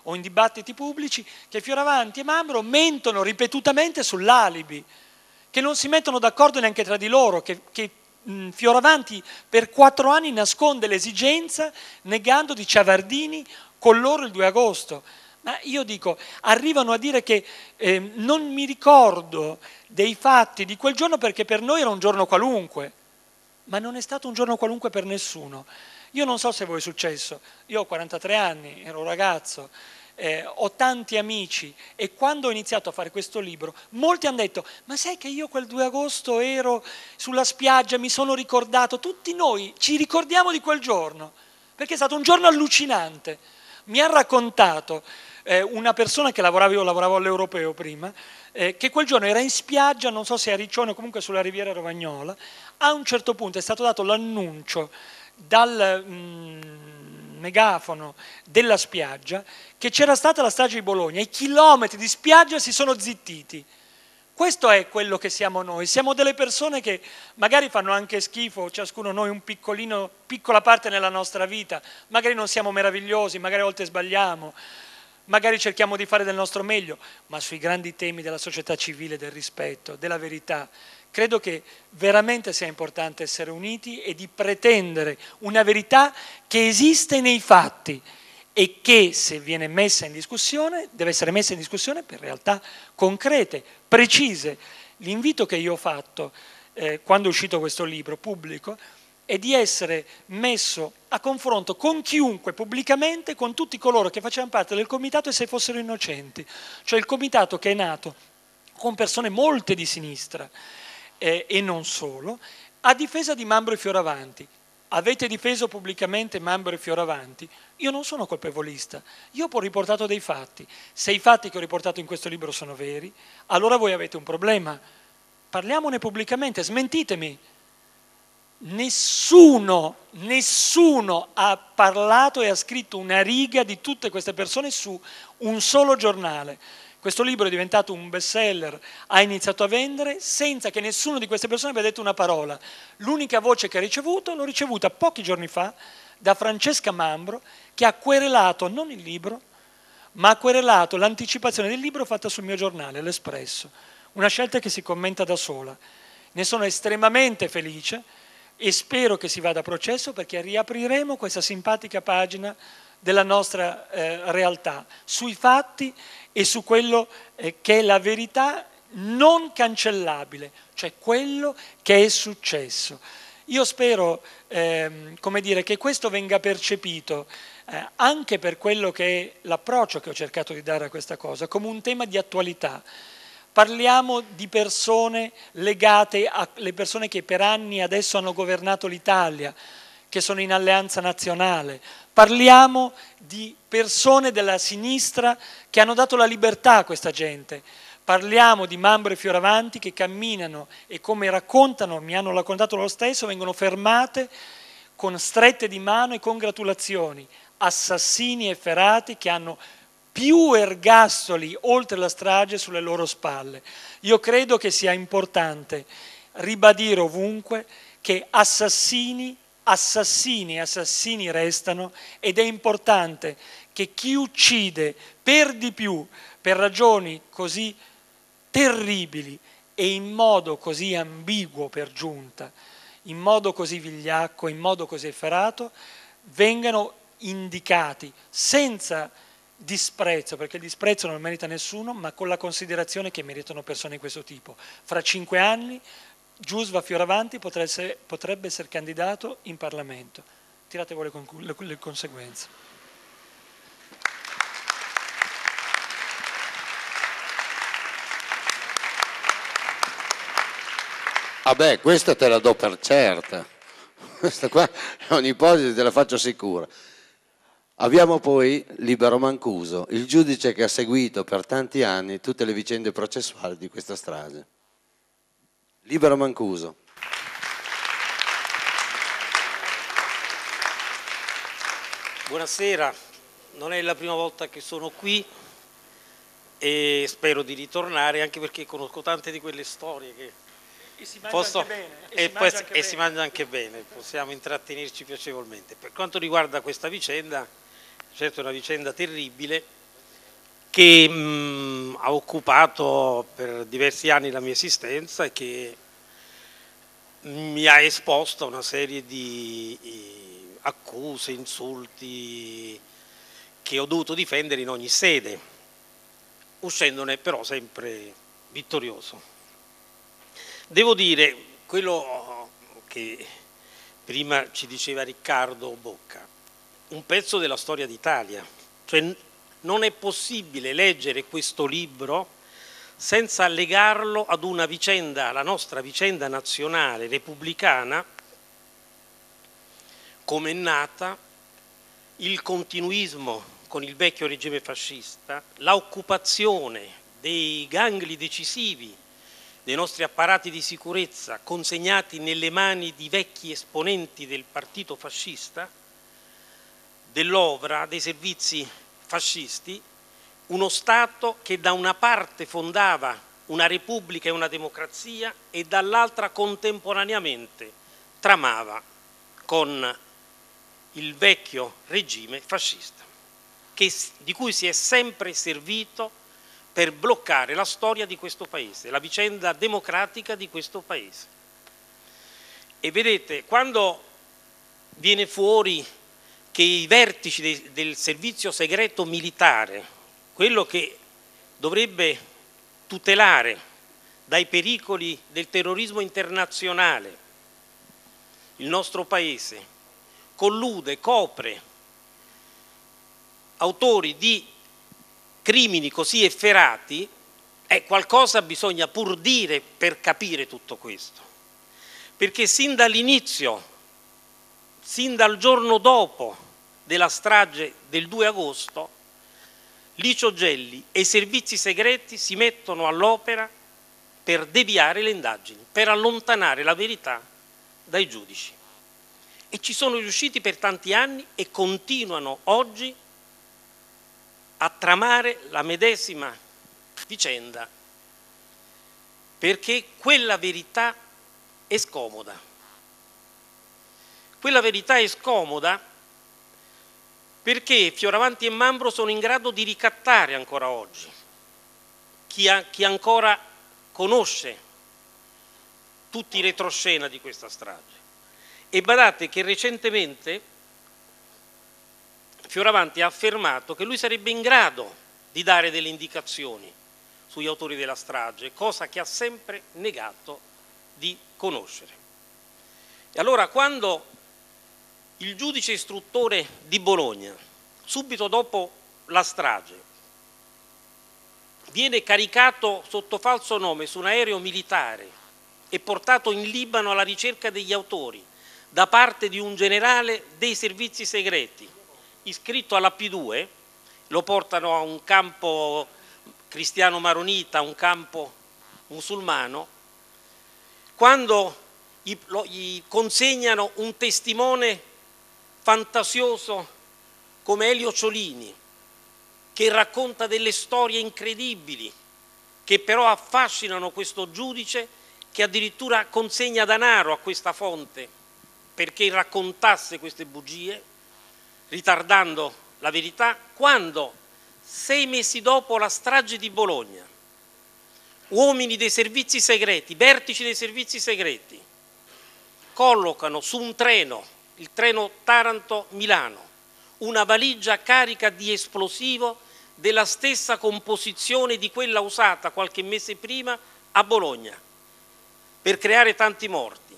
o in dibattiti pubblici, che Fioravanti e Mambro mentono ripetutamente sull'alibi, che non si mettono d'accordo neanche tra di loro, che, che mh, Fioravanti per quattro anni nasconde l'esigenza negando di Ciavardini con loro il due agosto. Ma io dico, arrivano a dire che eh, non mi ricordo dei fatti di quel giorno perché per noi era un giorno qualunque. Ma non è stato un giorno qualunque per nessuno. Io non so se a voi è successo, io ho quarantatré anni, ero un ragazzo, eh, ho tanti amici e quando ho iniziato a fare questo libro molti hanno detto ma sai che io quel due agosto ero sulla spiaggia, mi sono ricordato, tutti noi ci ricordiamo di quel giorno perché è stato un giorno allucinante. Mi ha raccontato eh, una persona che lavorava, io lavoravo all'Europeo prima, eh, che quel giorno era in spiaggia, non so se a Riccione o comunque sulla riviera Rovagnola, a un certo punto è stato dato l'annuncio dal mm, megafono della spiaggia che c'era stata la strage di Bologna, i chilometri di spiaggia si sono zittiti. Questo è quello che siamo noi, siamo delle persone che magari fanno anche schifo, ciascuno noi un piccolino, piccola parte nella nostra vita, magari non siamo meravigliosi, magari a volte sbagliamo, magari cerchiamo di fare del nostro meglio, ma sui grandi temi della società civile, del rispetto, della verità, credo che veramente sia importante essere uniti e di pretendere una verità che esiste nei fatti e che se viene messa in discussione deve essere messa in discussione per realtà concrete, precise. L'invito che io ho fatto eh, quando è uscito questo libro pubblico è di essere messo a confronto con chiunque pubblicamente, con tutti coloro che facevano parte del comitato e se fossero innocenti, cioè il comitato che è nato con persone molte di sinistra, Eh, e non solo, a difesa di Mambro e Fioravanti. Avete difeso pubblicamente Mambro e Fioravanti? Io non sono colpevolista, io ho riportato dei fatti. Se i fatti che ho riportato in questo libro sono veri, allora voi avete un problema. Parliamone pubblicamente, smentitemi. Nessuno, nessuno ha parlato e ha scritto una riga di tutte queste persone su un solo giornale. Questo libro è diventato un best seller, ha iniziato a vendere senza che nessuno di queste persone abbia detto una parola. L'unica voce che ha ricevuto l'ho ricevuta pochi giorni fa da Francesca Mambro, che ha querelato non il libro, ma ha querelato l'anticipazione del libro fatta sul mio giornale, l'Espresso. Una scelta che si commenta da sola. Ne sono estremamente felice e spero che si vada a processo perché riapriremo questa simpatica pagina della nostra eh, realtà, sui fatti e su quello eh, che è la verità non cancellabile, cioè quello che è successo. Io spero ehm, come dire, che questo venga percepito eh, anche per quello che è l'approccio che ho cercato di dare a questa cosa, come un tema di attualità. Parliamo di persone legate alle persone che per anni adesso hanno governato l'Italia, che sono in alleanza nazionale. Parliamo di persone della sinistra che hanno dato la libertà a questa gente. Parliamo di Mambro e Fioravanti che camminano e, come raccontano, mi hanno raccontato loro stesso, vengono fermate con strette di mano e congratulazioni. Assassini efferati che hanno più ergastoli oltre la strage sulle loro spalle. Io credo che sia importante ribadire ovunque che assassini, assassini e assassini restano, ed è importante che chi uccide per di più, per ragioni così terribili e in modo così ambiguo per giunta, in modo così vigliacco, in modo così efferato, vengano indicati senza disprezzo, perché il disprezzo non merita nessuno, ma con la considerazione che meritano persone di questo tipo. Fra cinque anni Giusva Fioravanti potrebbe, potrebbe essere candidato in Parlamento. Tirate voi le, le conseguenze. Vabbè, ah questa te la do per certa, questa qua è un'ipotesi, te la faccio sicura. Abbiamo poi Libero Mancuso, il giudice che ha seguito per tanti anni tutte le vicende processuali di questa strage. Libero Mancuso. Buonasera, non è la prima volta che sono qui e spero di ritornare, anche perché conosco tante di quelle storie che... E si mangia Posso, anche bene. E, e, si, mangia anche e bene. si mangia anche bene, possiamo intrattenerci piacevolmente. Per quanto riguarda questa vicenda, certo è una vicenda terribile che mh, ha occupato per diversi anni la mia esistenza e che mi ha esposto a una serie di eh, accuse, insulti che ho dovuto difendere in ogni sede, uscendone però sempre vittorioso. Devo dire, quello che prima ci diceva Riccardo Bocca, un pezzo della storia d'Italia, cioè non è possibile leggere questo libro senza legarlo ad una vicenda, alla nostra vicenda nazionale repubblicana, come è nata, il continuismo con il vecchio regime fascista, l'occupazione dei gangli decisivi dei nostri apparati di sicurezza consegnati nelle mani di vecchi esponenti del partito fascista, dell'ovra, dei servizi fascisti, uno Stato che da una parte fondava una repubblica e una democrazia e dall'altra contemporaneamente tramava con il vecchio regime fascista, che, di cui si è sempre servito per bloccare la storia di questo Paese, la vicenda democratica di questo Paese. E vedete, quando viene fuori che i vertici de- del servizio segreto militare, quello che dovrebbe tutelare dai pericoli del terrorismo internazionale il nostro Paese, collude, copre autori di crimini così efferati, eh, qualcosa bisogna pur dire per capire tutto questo. Perché sin dall'inizio, sin dal giorno dopo della strage del due agosto, Licio Gelli e i servizi segreti si mettono all'opera per deviare le indagini, per allontanare la verità dai giudici. E ci sono riusciti per tanti anni e continuano oggi a tramare la medesima vicenda, perché quella verità è scomoda. Quella verità è scomoda perché Fioravanti e Mambro sono in grado di ricattare ancora oggi chi, ha, chi ancora conosce tutti i retroscena di questa strage. E badate che recentemente Fioravanti ha affermato che lui sarebbe in grado di dare delle indicazioni sugli autori della strage, cosa che ha sempre negato di conoscere. E allora quando il giudice istruttore di Bologna, subito dopo la strage, viene caricato sotto falso nome su un aereo militare e portato in Libano alla ricerca degli autori da parte di un generale dei servizi segreti iscritto alla P due, lo portano a un campo cristiano maronita, un campo musulmano, quando gli, lo, gli consegnano un testimone fantasioso come Elio Ciolini, che racconta delle storie incredibili che però affascinano questo giudice, che addirittura consegna denaro a questa fonte perché raccontasse queste bugie, ritardando la verità, quando sei mesi dopo la strage di Bologna, uomini dei servizi segreti, vertici dei servizi segreti, collocano su un treno, il treno Taranto-Milano, una valigia carica di esplosivo della stessa composizione di quella usata qualche mese prima a Bologna, per creare tanti morti,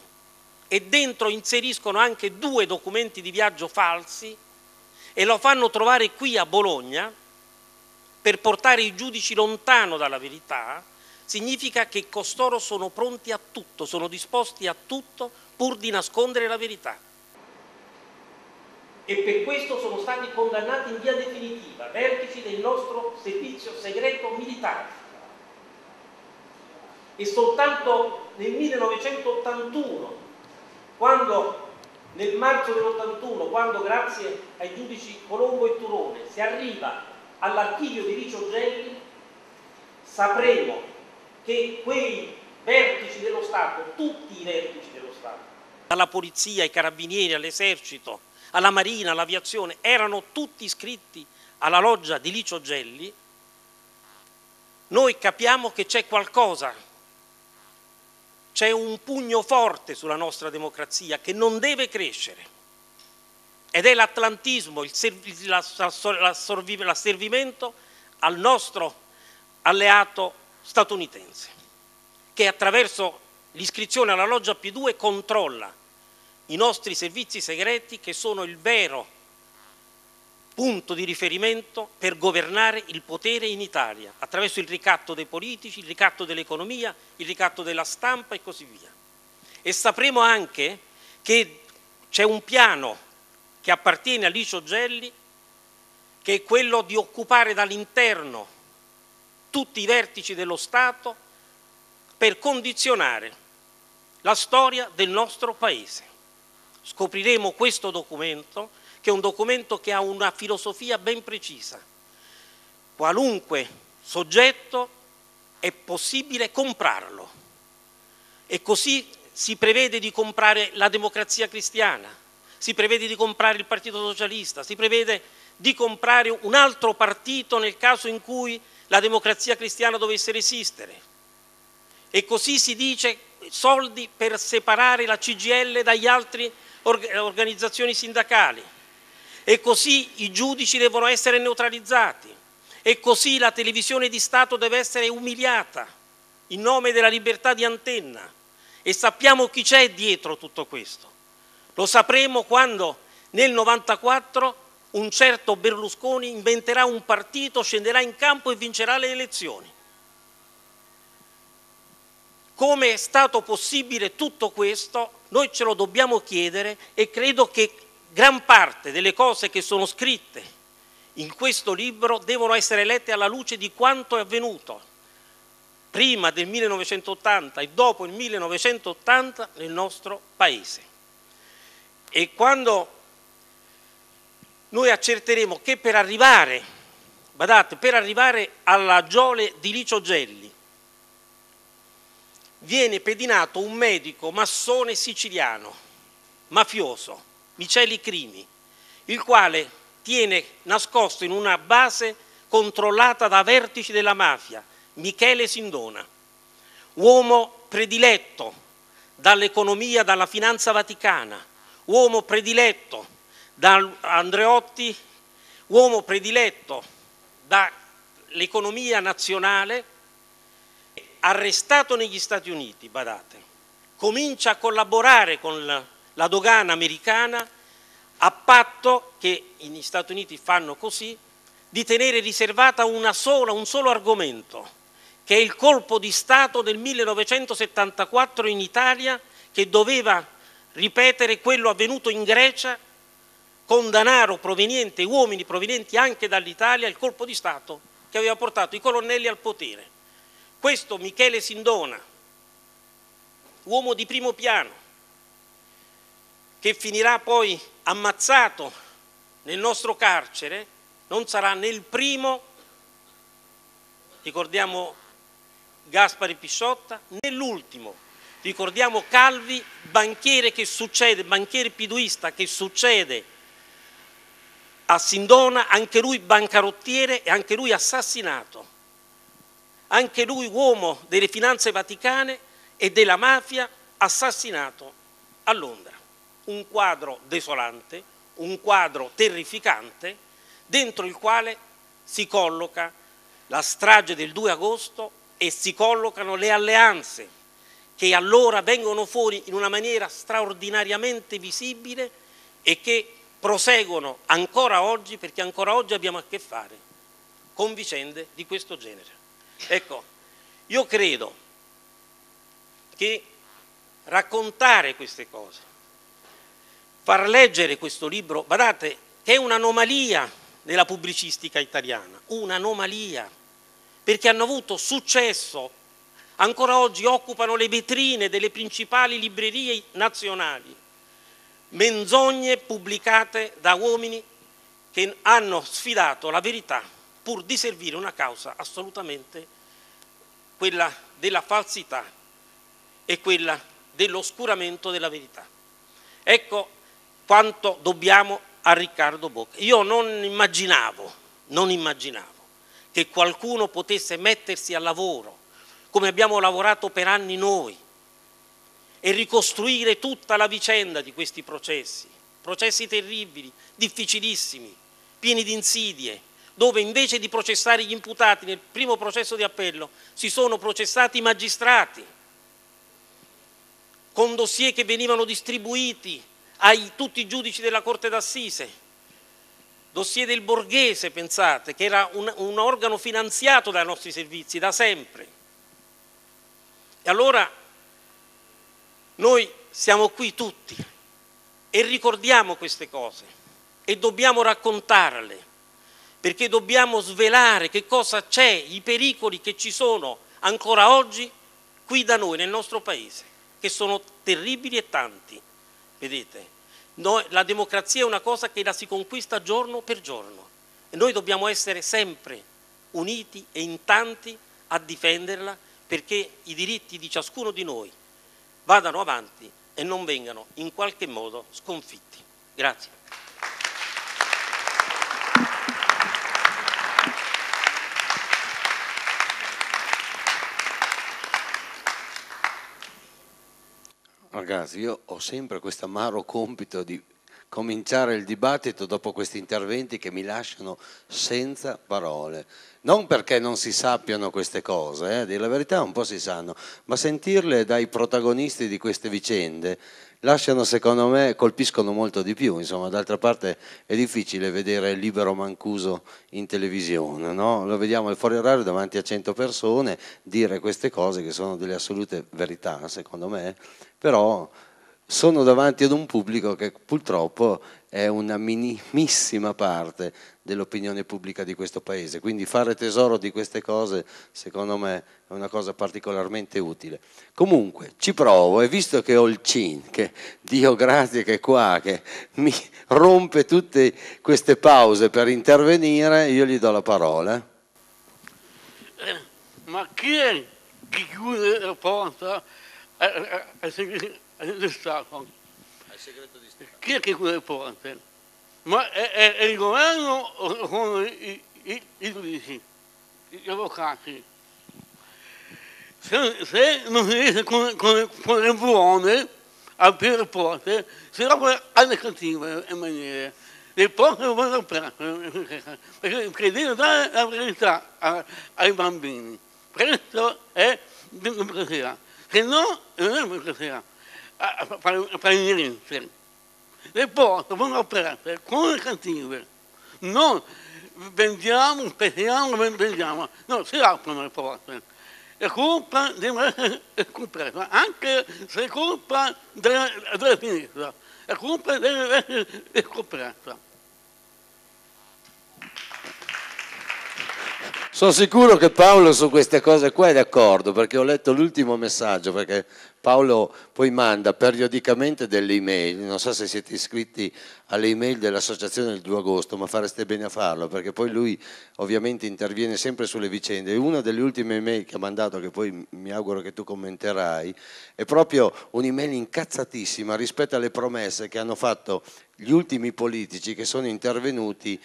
e dentro inseriscono anche due documenti di viaggio falsi e lo fanno trovare qui a Bologna per portare i giudici lontano dalla verità. Significa che costoro sono pronti a tutto, sono disposti a tutto pur di nascondere la verità. E per questo sono stati condannati in via definitiva vertici del nostro servizio segreto militare. E soltanto nel millenovecentottantuno, quando, nel marzo dell'ottantuno, quando grazie ai giudici Colombo e Turone si arriva all'archivio di Licio Gelli, sapremo che quei vertici dello Stato, tutti i vertici dello Stato, dalla polizia ai carabinieri, all'esercito, alla marina, all'aviazione, erano tutti iscritti alla loggia di Licio Gelli. Noi capiamo che c'è qualcosa. C'è un pugno forte sulla nostra democrazia che non deve crescere, ed è l'atlantismo, l'asservimento al nostro alleato statunitense, che attraverso l'iscrizione alla loggia P due controlla i nostri servizi segreti, che sono il vero punto di riferimento per governare il potere in Italia, attraverso il ricatto dei politici, il ricatto dell'economia, il ricatto della stampa e così via. E sapremo anche che c'è un piano che appartiene a Licio Gelli, che è quello di occupare dall'interno tutti i vertici dello Stato per condizionare la storia del nostro Paese. Scopriremo questo documento, che è un documento che ha una filosofia ben precisa. Qualunque soggetto è possibile comprarlo, e così si prevede di comprare la Democrazia Cristiana, si prevede di comprare il Partito Socialista, si prevede di comprare un altro partito nel caso in cui la Democrazia Cristiana dovesse resistere, e così si dice soldi per separare la C G I L dagli altri org- organizzazioni sindacali. E così i giudici devono essere neutralizzati, e così la televisione di Stato deve essere umiliata in nome della libertà di antenna. E sappiamo chi c'è dietro tutto questo. Lo sapremo quando nel novantaquattro un certo Berlusconi inventerà un partito, scenderà in campo e vincerà le elezioni. Come è stato possibile tutto questo? Noi ce lo dobbiamo chiedere, e credo che gran parte delle cose che sono scritte in questo libro devono essere lette alla luce di quanto è avvenuto prima del millenovecentottanta e dopo il millenovecentottanta nel nostro Paese. E quando noi accerteremo che per arrivare, badate, per arrivare alla Giole di Licio Gelli viene pedinato un medico massone siciliano, mafioso, Miceli Crimi, il quale tiene nascosto in una base controllata da vertici della mafia Michele Sindona, uomo prediletto dall'economia, dalla finanza vaticana, uomo prediletto da Andreotti, uomo prediletto dall'economia nazionale, arrestato negli Stati Uniti, badate, comincia a collaborare con la, la dogana americana a patto, che negli Stati Uniti fanno così, di tenere riservata una sola, un solo argomento, che è il colpo di Stato del millenovecentosettantaquattro in Italia, che doveva ripetere quello avvenuto in Grecia, con denaro proveniente, uomini provenienti anche dall'Italia, il colpo di Stato che aveva portato i colonnelli al potere. Questo Michele Sindona, uomo di primo piano, che finirà poi ammazzato nel nostro carcere, non sarà né il primo, ricordiamo Gaspari Pisciotta, né l'ultimo. Ricordiamo Calvi, banchiere che succede, banchiere piduista che succede a Sindona, anche lui bancarottiere e anche lui assassinato, anche lui uomo delle finanze vaticane e della mafia, assassinato a Londra. Un quadro desolante, un quadro terrificante, dentro il quale si colloca la strage del due agosto e si collocano le alleanze che allora vengono fuori in una maniera straordinariamente visibile e che proseguono ancora oggi, perché ancora oggi abbiamo a che fare con vicende di questo genere. Ecco, io credo che raccontare queste cose, far leggere questo libro, guardate, che è un'anomalia della pubblicistica italiana, un'anomalia, perché hanno avuto successo, ancora oggi occupano le vetrine delle principali librerie nazionali, menzogne pubblicate da uomini che hanno sfidato la verità pur di servire una causa assolutamente quella della falsità e quella dell'oscuramento della verità. Ecco quanto dobbiamo a Riccardo Bocca. Io non immaginavo, non immaginavo che qualcuno potesse mettersi al lavoro, come abbiamo lavorato per anni noi, e ricostruire tutta la vicenda di questi processi, processi terribili, difficilissimi, pieni di insidie, dove invece di processare gli imputati nel primo processo di appello si sono processati i magistrati, con dossier che venivano distribuiti a tutti i giudici della Corte d'Assise, dossier del Borghese, pensate, che era un, un organo finanziato dai nostri servizi da sempre. E allora noi siamo qui tutti e ricordiamo queste cose e dobbiamo raccontarle, perché dobbiamo svelare che cosa c'è, i pericoli che ci sono ancora oggi qui da noi nel nostro paese, che sono terribili e tanti. Vedete, noi, la democrazia è una cosa che la si conquista giorno per giorno e noi dobbiamo essere sempre uniti e in tanti a difenderla, perché i diritti di ciascuno di noi vadano avanti e non vengano in qualche modo sconfitti. Grazie. Ragazzi, io ho sempre questo amaro compito di cominciare il dibattito dopo questi interventi che mi lasciano senza parole. Non perché non si sappiano queste cose, eh, a dire la verità un po' si sanno, ma sentirle dai protagonisti di queste vicende lasciano, secondo me, colpiscono molto di più. Insomma, d'altra parte è difficile vedere Libero Mancuso in televisione, no? Lo vediamo al fuori orario davanti a cento persone dire queste cose che sono delle assolute verità, secondo me, però sono davanti ad un pubblico che purtroppo è una minimissima parte dell'opinione pubblica di questo paese, quindi fare tesoro di queste cose secondo me è una cosa particolarmente utile. Comunque ci provo, e visto che ho il C I N, che Dio grazie che è qua, che mi rompe tutte queste pause per intervenire, io gli do la parola. Eh, ma chi è che chiude la porta al segreto? Al Stato. Chi è che chiude le porte? Ma è, è, è il governo o sono i, i, i giudici, gli avvocati? Se, se non si riesce con, con, con le buone a aprire le porte, si lavora alle cattive maniere. Le porte non vanno aperte, perché devono dare la verità a, ai bambini. Questo è tutto sera, se no non è tutto sera, a fare le lenze. Le porte vanno aperte come cattive, non vendiamo, speriamo, vendiamo, no, si aprono le porte. È colpa deve essere compresa, anche se è colpa della, della sinistra, è colpa deve essere compresa. Sono sicuro che Paolo su queste cose qua è d'accordo, perché ho letto l'ultimo messaggio, perché Paolo poi manda periodicamente delle email, non so se siete iscritti alle email dell'associazione del due agosto, ma fareste bene a farlo, perché poi lui ovviamente interviene sempre sulle vicende. E una delle ultime email che ha mandato, che poi mi auguro che tu commenterai, è proprio un'email incazzatissima rispetto alle promesse che hanno fatto gli ultimi politici che sono intervenuti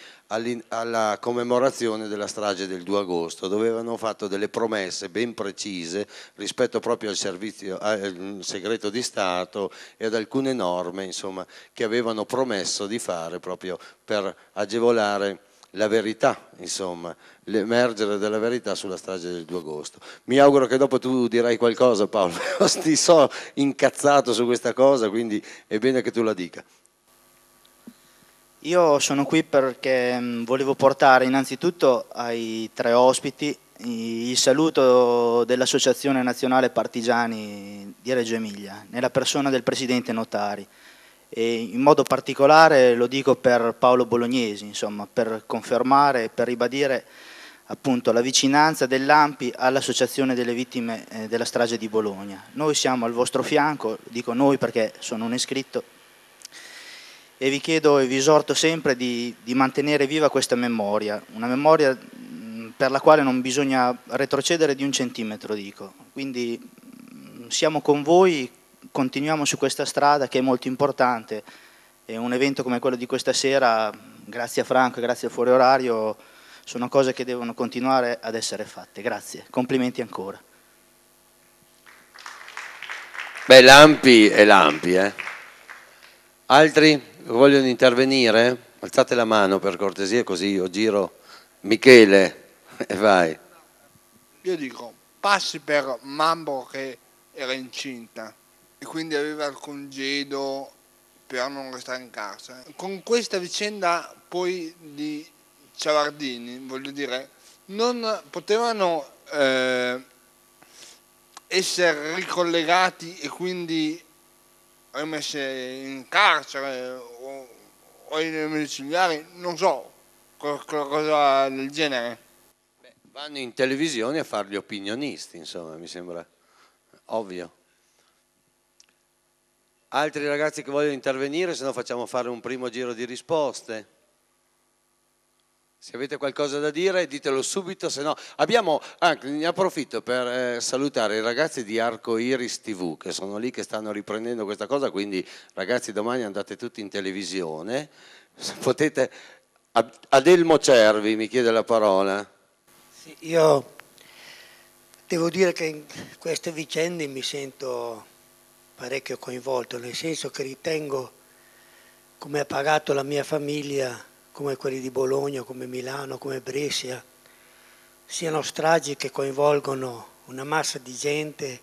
alla commemorazione della strage del due agosto, dove avevano fatto delle promesse ben precise rispetto proprio al servizio, al segreto di Stato e ad alcune norme, insomma, che avevano promesso di fare proprio per agevolare la verità, insomma, l'emergere della verità sulla strage del due agosto. Mi auguro che dopo tu dirai qualcosa, Paolo, ti so incazzato su questa cosa, quindi è bene che tu la dica. Io sono qui perché volevo portare innanzitutto ai tre ospiti il saluto dell'Associazione Nazionale Partigiani di Reggio Emilia, nella persona del Presidente Notari. E in modo particolare lo dico per Paolo Bolognesi, insomma, per confermare e per ribadire appunto la vicinanza dell'A M P I all'Associazione delle Vittime della Strage di Bologna. Noi siamo al vostro fianco, dico noi perché sono un iscritto, e vi chiedo e vi esorto sempre di, di mantenere viva questa memoria, una memoria per la quale non bisogna retrocedere di un centimetro, dico. Quindi siamo con voi, continuiamo su questa strada che è molto importante, e un evento come quello di questa sera, grazie a Franco e grazie al Fuori Orario, sono cose che devono continuare ad essere fatte. Grazie, complimenti ancora. Beh, l'A M P I è l'A M P I, eh? Altri vogliono intervenire? Alzate la mano per cortesia, così io giro. Michele, e vai. Io dico, passi per Mambo che era incinta e quindi aveva il congedo per non restare in casa. Con questa vicenda poi di Ciavardini, voglio dire, non potevano eh, essere ricollegati e quindi rimesse in carcere o, o in domiciliari, non so, qualcosa del genere. Beh, vanno in televisione a fare gli opinionisti, insomma, mi sembra ovvio. Altri ragazzi che vogliono intervenire, se no facciamo fare un primo giro di risposte. Se avete qualcosa da dire ditelo subito, se no abbiamo, anche ne approfitto per eh, salutare i ragazzi di Arcoiris tivù che sono lì, che stanno riprendendo questa cosa, quindi ragazzi domani andate tutti in televisione, se potete. Adelmo Cervi mi chiede la parola. Sì, io devo dire che in queste vicende mi sento parecchio coinvolto, nel senso che ritengo, come ha pagato la mia famiglia, come quelli di Bologna, come Milano, come Brescia, siano stragi che coinvolgono una massa di gente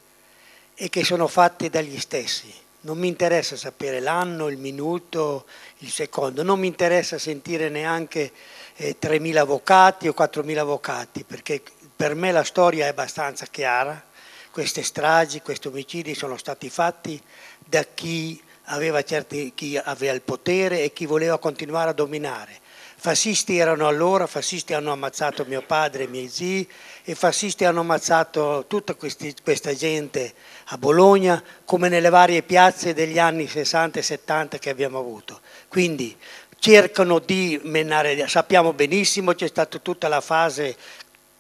e che sono fatte dagli stessi. Non mi interessa sapere l'anno, il minuto, il secondo, non mi interessa sentire neanche eh, tremila avvocati o quattromila avvocati, perché per me la storia è abbastanza chiara. Queste stragi, questi omicidi sono stati fatti da chi aveva certi, chi aveva il potere e chi voleva continuare a dominare. Fascisti erano allora, fascisti hanno ammazzato mio padre e i miei zii, e fascisti hanno ammazzato tutta questi, questa gente a Bologna, come nelle varie piazze degli anni sessanta e settanta che abbiamo avuto. Quindi cercano di menare, sappiamo benissimo, c'è stata tutta la fase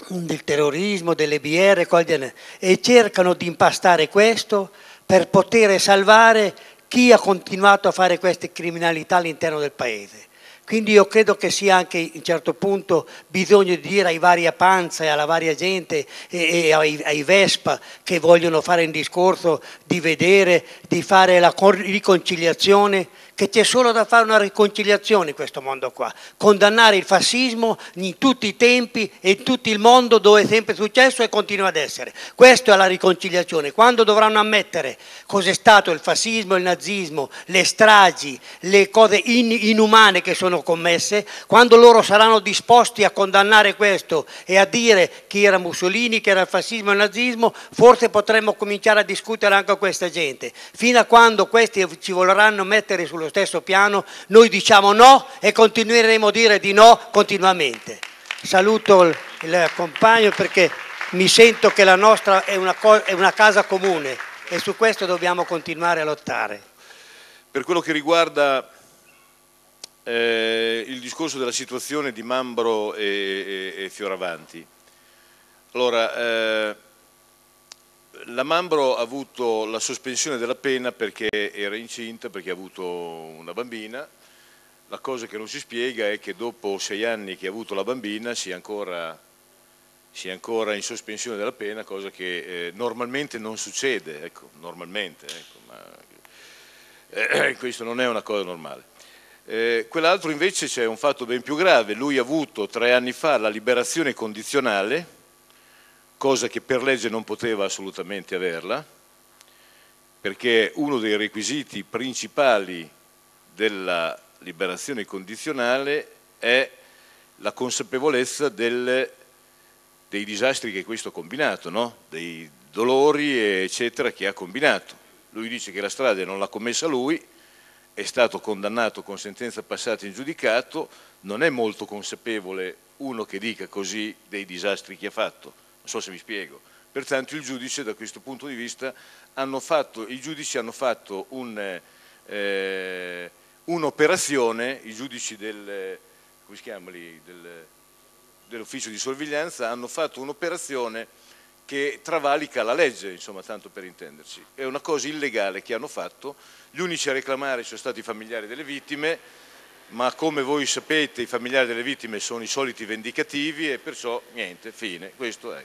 del terrorismo, delle B R, e cercano di impastare questo per poter salvare chi ha continuato a fare queste criminalità all'interno del Paese. Quindi io credo che sia anche a un certo punto bisogno di dire ai varia panza e alla varia gente e, e ai, ai Vespa che vogliono fare un discorso di vedere, di fare la riconciliazione, che c'è solo da fare una riconciliazione in questo mondo qua, condannare il fascismo in tutti i tempi e in tutto il mondo, dove è sempre successo e continua ad essere. Questa è la riconciliazione. Quando dovranno ammettere cos'è stato il fascismo, il nazismo, le stragi, le cose in inumane che sono commesse, quando loro saranno disposti a condannare questo e a dire chi era Mussolini, chi era il fascismo e il nazismo, forse potremmo cominciare a discutere anche a questa gente. Fino a quando questi ci vorranno mettere sullo stesso piano, noi diciamo no e continueremo a dire di no continuamente. Saluto il, il compagno, perché mi sento che la nostra è una, è una casa comune e su questo dobbiamo continuare a lottare. Per quello che riguarda eh, il discorso della situazione di Mambro e, e, e Fioravanti, allora eh, la Mambro ha avuto la sospensione della pena perché era incinta, perché ha avuto una bambina. La cosa che non si spiega è che dopo sei anni che ha avuto la bambina sia ancora, sia ancora in sospensione della pena, cosa che eh, normalmente non succede, ecco, normalmente, ecco, ma, eh, questo non è una cosa normale. Eh, quell'altro invece c'è un fatto ben più grave: lui ha avuto tre anni fa la liberazione condizionale, cosa che per legge non poteva assolutamente averla, perché uno dei requisiti principali della liberazione condizionale è la consapevolezza del, dei disastri che questo ha combinato, no? Dei dolori eccetera che ha combinato. Lui dice che la strage non l'ha commessa lui, è stato condannato con sentenza passata in giudicato, non è molto consapevole uno che dica così dei disastri che ha fatto, non so se mi spiego. Pertanto il giudice, da questo punto di vista, hanno fatto, i giudici hanno fatto un... Eh, un'operazione, i giudici del, come si chiama lì, del, dell'ufficio di sorveglianza hanno fatto un'operazione che travalica la legge, insomma, tanto per intenderci. È una cosa illegale che hanno fatto, gli unici a reclamare sono stati i familiari delle vittime, ma come voi sapete i familiari delle vittime sono i soliti vendicativi e perciò niente, fine, questo è.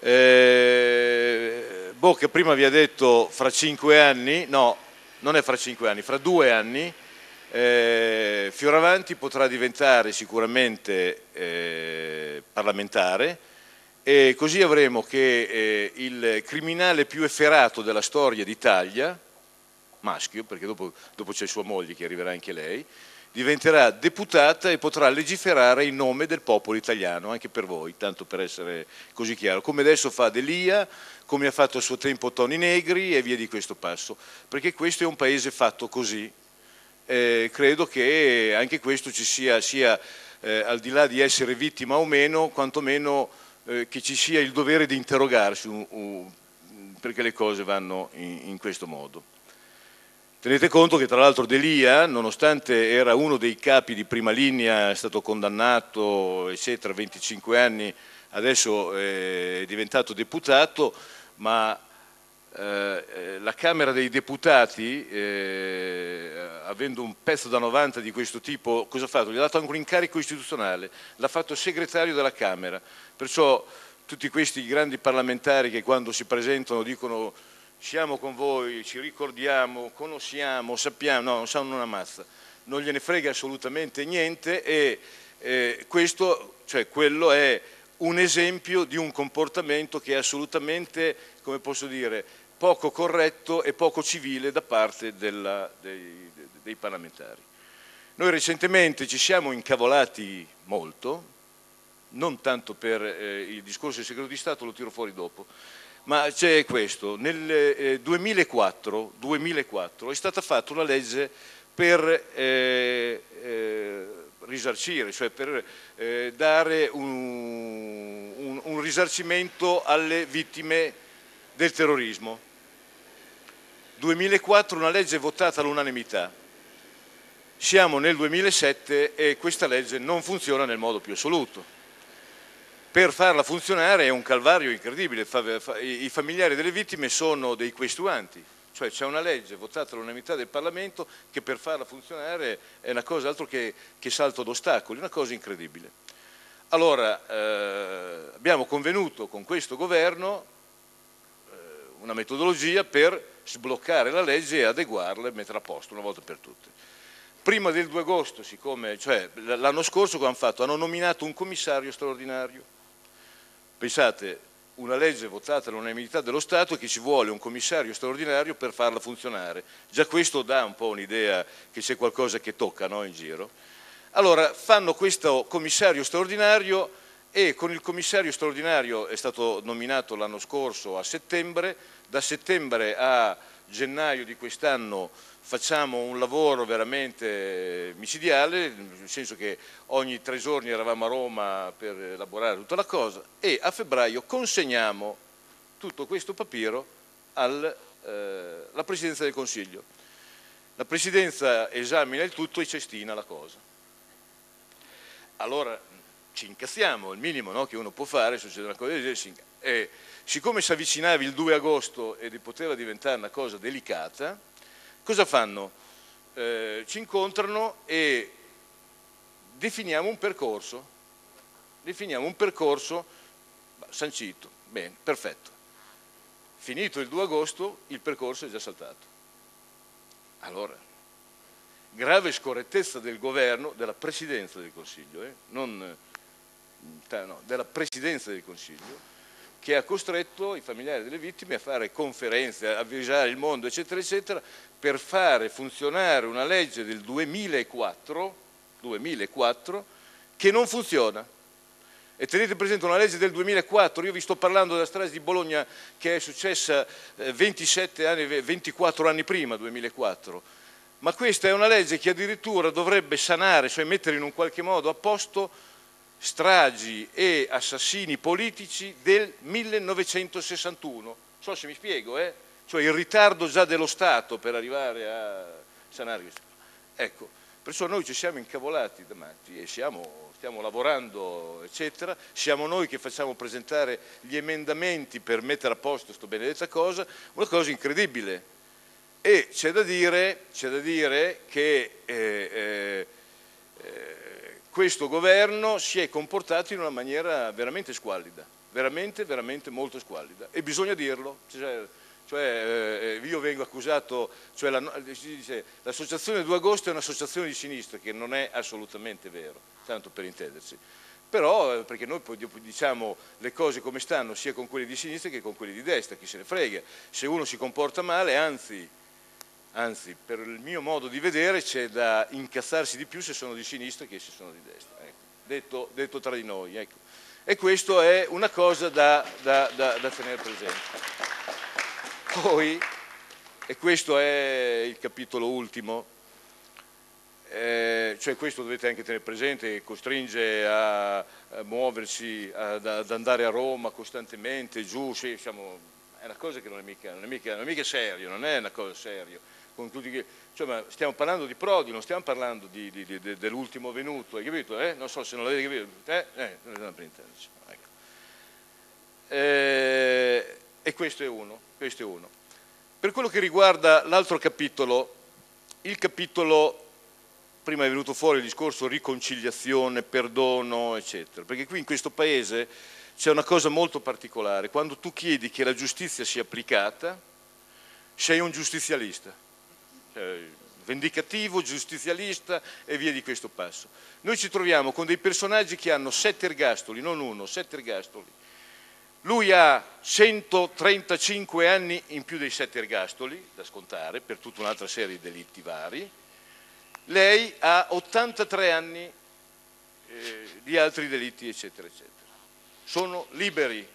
Eh, Bocca prima vi ha detto fra cinque anni, no, non è fra cinque anni, fra due anni eh, Fioravanti potrà diventare sicuramente eh, parlamentare e così avremo che eh, il criminale più efferato della storia d'Italia, maschio, perché dopo, dopo c'è sua moglie che arriverà anche lei, diventerà deputata e potrà legiferare in nome del popolo italiano, anche per voi, tanto per essere così chiaro, come adesso fa D'Elia, come ha fatto a suo tempo Toni Negri e via di questo passo, perché questo è un paese fatto così. Eh, credo che anche questo ci sia, sia eh, al di là di essere vittima o meno, quantomeno eh, che ci sia il dovere di interrogarsi un, un, perché le cose vanno in, in questo modo. Tenete conto che tra l'altro D'Elia, nonostante era uno dei capi di prima linea, è stato condannato, eccetera, venticinque anni, adesso è diventato deputato, ma eh, la Camera dei Deputati, eh, avendo un pezzo da novanta di questo tipo, cosa ha fatto? Gli ha dato anche un incarico istituzionale, l'ha fatto segretario della Camera. Perciò tutti questi grandi parlamentari che quando si presentano dicono siamo con voi, ci ricordiamo, conosciamo, sappiamo, no, non sanno una mazza, non gliene frega assolutamente niente e eh, questo, cioè quello è un esempio di un comportamento che è assolutamente, come posso dire, poco corretto e poco civile da parte della, dei, dei parlamentari. Noi recentemente ci siamo incavolati molto, non tanto per eh, il discorso del segreto di Stato, lo tiro fuori dopo, ma c'è questo, nel eh, duemilaquattro, duemilaquattro è stata fatta una legge per eh, eh, risarcire, cioè per eh, dare un, un, un risarcimento alle vittime del terrorismo. duemilaquattro una legge votata all'unanimità, siamo nel duemilasette e questa legge non funziona nel modo più assoluto. Per farla funzionare è un calvario incredibile, i familiari delle vittime sono dei questuanti, cioè c'è una legge votata all'unanimità del Parlamento che per farla funzionare è una cosa altro che, che salto d'ostacoli, una cosa incredibile. Allora eh, abbiamo convenuto con questo governo eh, una metodologia per sbloccare la legge e adeguarla e metterla a posto una volta per tutte. Prima del due agosto, siccome, cioè, l'anno scorso cosa hanno fatto? Hanno nominato un commissario straordinario. Pensate, una legge votata all'unanimità dello Stato che ci vuole un commissario straordinario per farla funzionare. Già questo dà un po' un'idea che c'è qualcosa che tocca, no, in giro. Allora fanno questo commissario straordinario e con il commissario straordinario, è stato nominato l'anno scorso a settembre, da settembre a gennaio di quest'anno facciamo un lavoro veramente micidiale, nel senso che ogni tre giorni eravamo a Roma per elaborare tutta la cosa e a febbraio consegniamo tutto questo papiro alla eh, Presidenza del Consiglio. La Presidenza esamina il tutto e cestina la cosa. Allora ci incazziamo, il minimo, no, che uno può fare, succede una cosa del genere. E siccome si avvicinava il due agosto ed poteva diventare una cosa delicata, cosa fanno? Eh, ci incontrano e definiamo un percorso, definiamo un percorso sancito, bene, perfetto. Finito il due agosto, il percorso è già saltato. Allora, grave scorrettezza del governo, della Presidenza del Consiglio, eh? non, no, della Presidenza del Consiglio, che ha costretto i familiari delle vittime a fare conferenze, a avvisare il mondo, eccetera, eccetera, per fare funzionare una legge del duemilaquattro, duemilaquattro che non funziona. E tenete presente una legge del duemilaquattro, io vi sto parlando della strage di Bologna che è successa ventisette anni, ventiquattro anni prima, duemilaquattro, ma questa è una legge che addirittura dovrebbe sanare, cioè mettere in un qualche modo a posto stragi e assassini politici del millenovecentosessantuno. Non so se mi spiego, eh? Cioè il ritardo già dello Stato per arrivare a sanare questo. Ecco, perciò noi ci siamo incavolati davanti e siamo, stiamo lavorando, eccetera. Siamo noi che facciamo presentare gli emendamenti per mettere a posto questa benedetta cosa, una cosa incredibile. E c'è da dire, c'è da dire che eh, eh, questo governo si è comportato in una maniera veramente squallida, veramente, veramente molto squallida. E bisogna dirlo, cioè, cioè, eh, io vengo accusato, cioè l'associazione due agosto è un'associazione di sinistra, che non è assolutamente vero, tanto per intenderci. Però perché noi diciamo le cose come stanno sia con quelli di sinistra che con quelli di destra, chi se ne frega, se uno si comporta male, anzi... Anzi, per il mio modo di vedere c'è da incazzarsi di più se sono di sinistra che se sono di destra, ecco. detto, detto tra di noi. Ecco. E questa è una cosa da, da, da, da tenere presente. Poi, e questo è il capitolo ultimo, eh, cioè questo dovete anche tenere presente, che costringe a, a muoversi, a, ad, ad andare a Roma costantemente, giù, sì, siamo, è una cosa che non è mica, non è mica, non è mica serio, non è una cosa seria. Con tutti che, cioè, ma stiamo parlando di Prodi, non stiamo parlando di, di, di, dell'ultimo venuto, hai capito? Eh? Non so se non l'avete capito, eh? Eh, non è per intenderci, ecco. eh, e questo è uno, questo è uno. Per quello che riguarda l'altro capitolo, il capitolo, prima è venuto fuori il discorso riconciliazione, perdono, eccetera, perché qui in questo Paese c'è una cosa molto particolare, quando tu chiedi che la giustizia sia applicata, sei un giustizialista, vendicativo, giustizialista e via di questo passo. Noi ci troviamo con dei personaggi che hanno sette ergastoli, non uno, sette ergastoli. Lui ha centotrentacinque anni in più dei sette ergastoli da scontare per tutta un'altra serie di delitti vari. Lei ha ottantatré anni eh, di altri delitti, eccetera, eccetera. Sono liberi.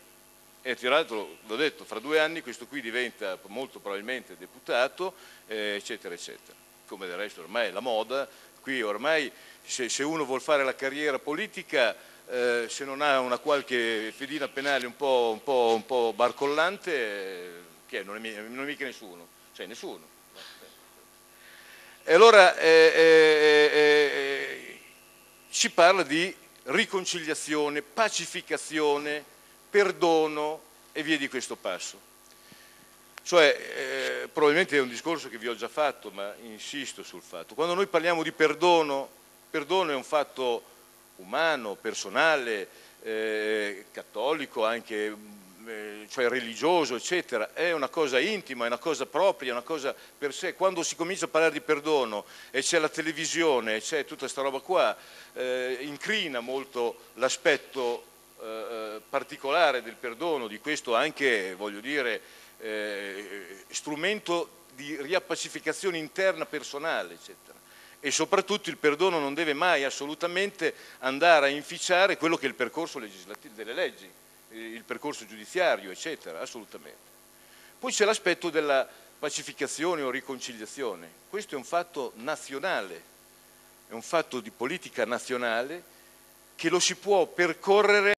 E tra l'altro, l'ho detto, fra due anni questo qui diventa molto probabilmente deputato, eh, eccetera, eccetera. Come del resto ormai è la moda, qui ormai se, se uno vuol fare la carriera politica, eh, se non ha una qualche fedina penale un po', un po', un po barcollante, eh, che non, è, non è mica nessuno, cioè nessuno. E allora eh, eh, eh, si parla di riconciliazione, pacificazione, perdono e via di questo passo. Cioè, eh, probabilmente è un discorso che vi ho già fatto, ma insisto sul fatto. Quando noi parliamo di perdono, perdono è un fatto umano, personale, eh, cattolico, anche cioè religioso, eccetera, è una cosa intima, è una cosa propria, è una cosa per sé. Quando si comincia a parlare di perdono e c'è la televisione e c'è tutta questa roba qua, eh, incrina molto l'aspetto eh, particolare del perdono, di questo anche, voglio dire, eh, strumento di riappacificazione interna personale, eccetera. E soprattutto il perdono non deve mai assolutamente andare a inficiare quello che è il percorso legislativo delle leggi, il percorso giudiziario, eccetera, assolutamente. Poi c'è l'aspetto della pacificazione o riconciliazione. Questo è un fatto nazionale, è un fatto di politica nazionale che lo si può percorrere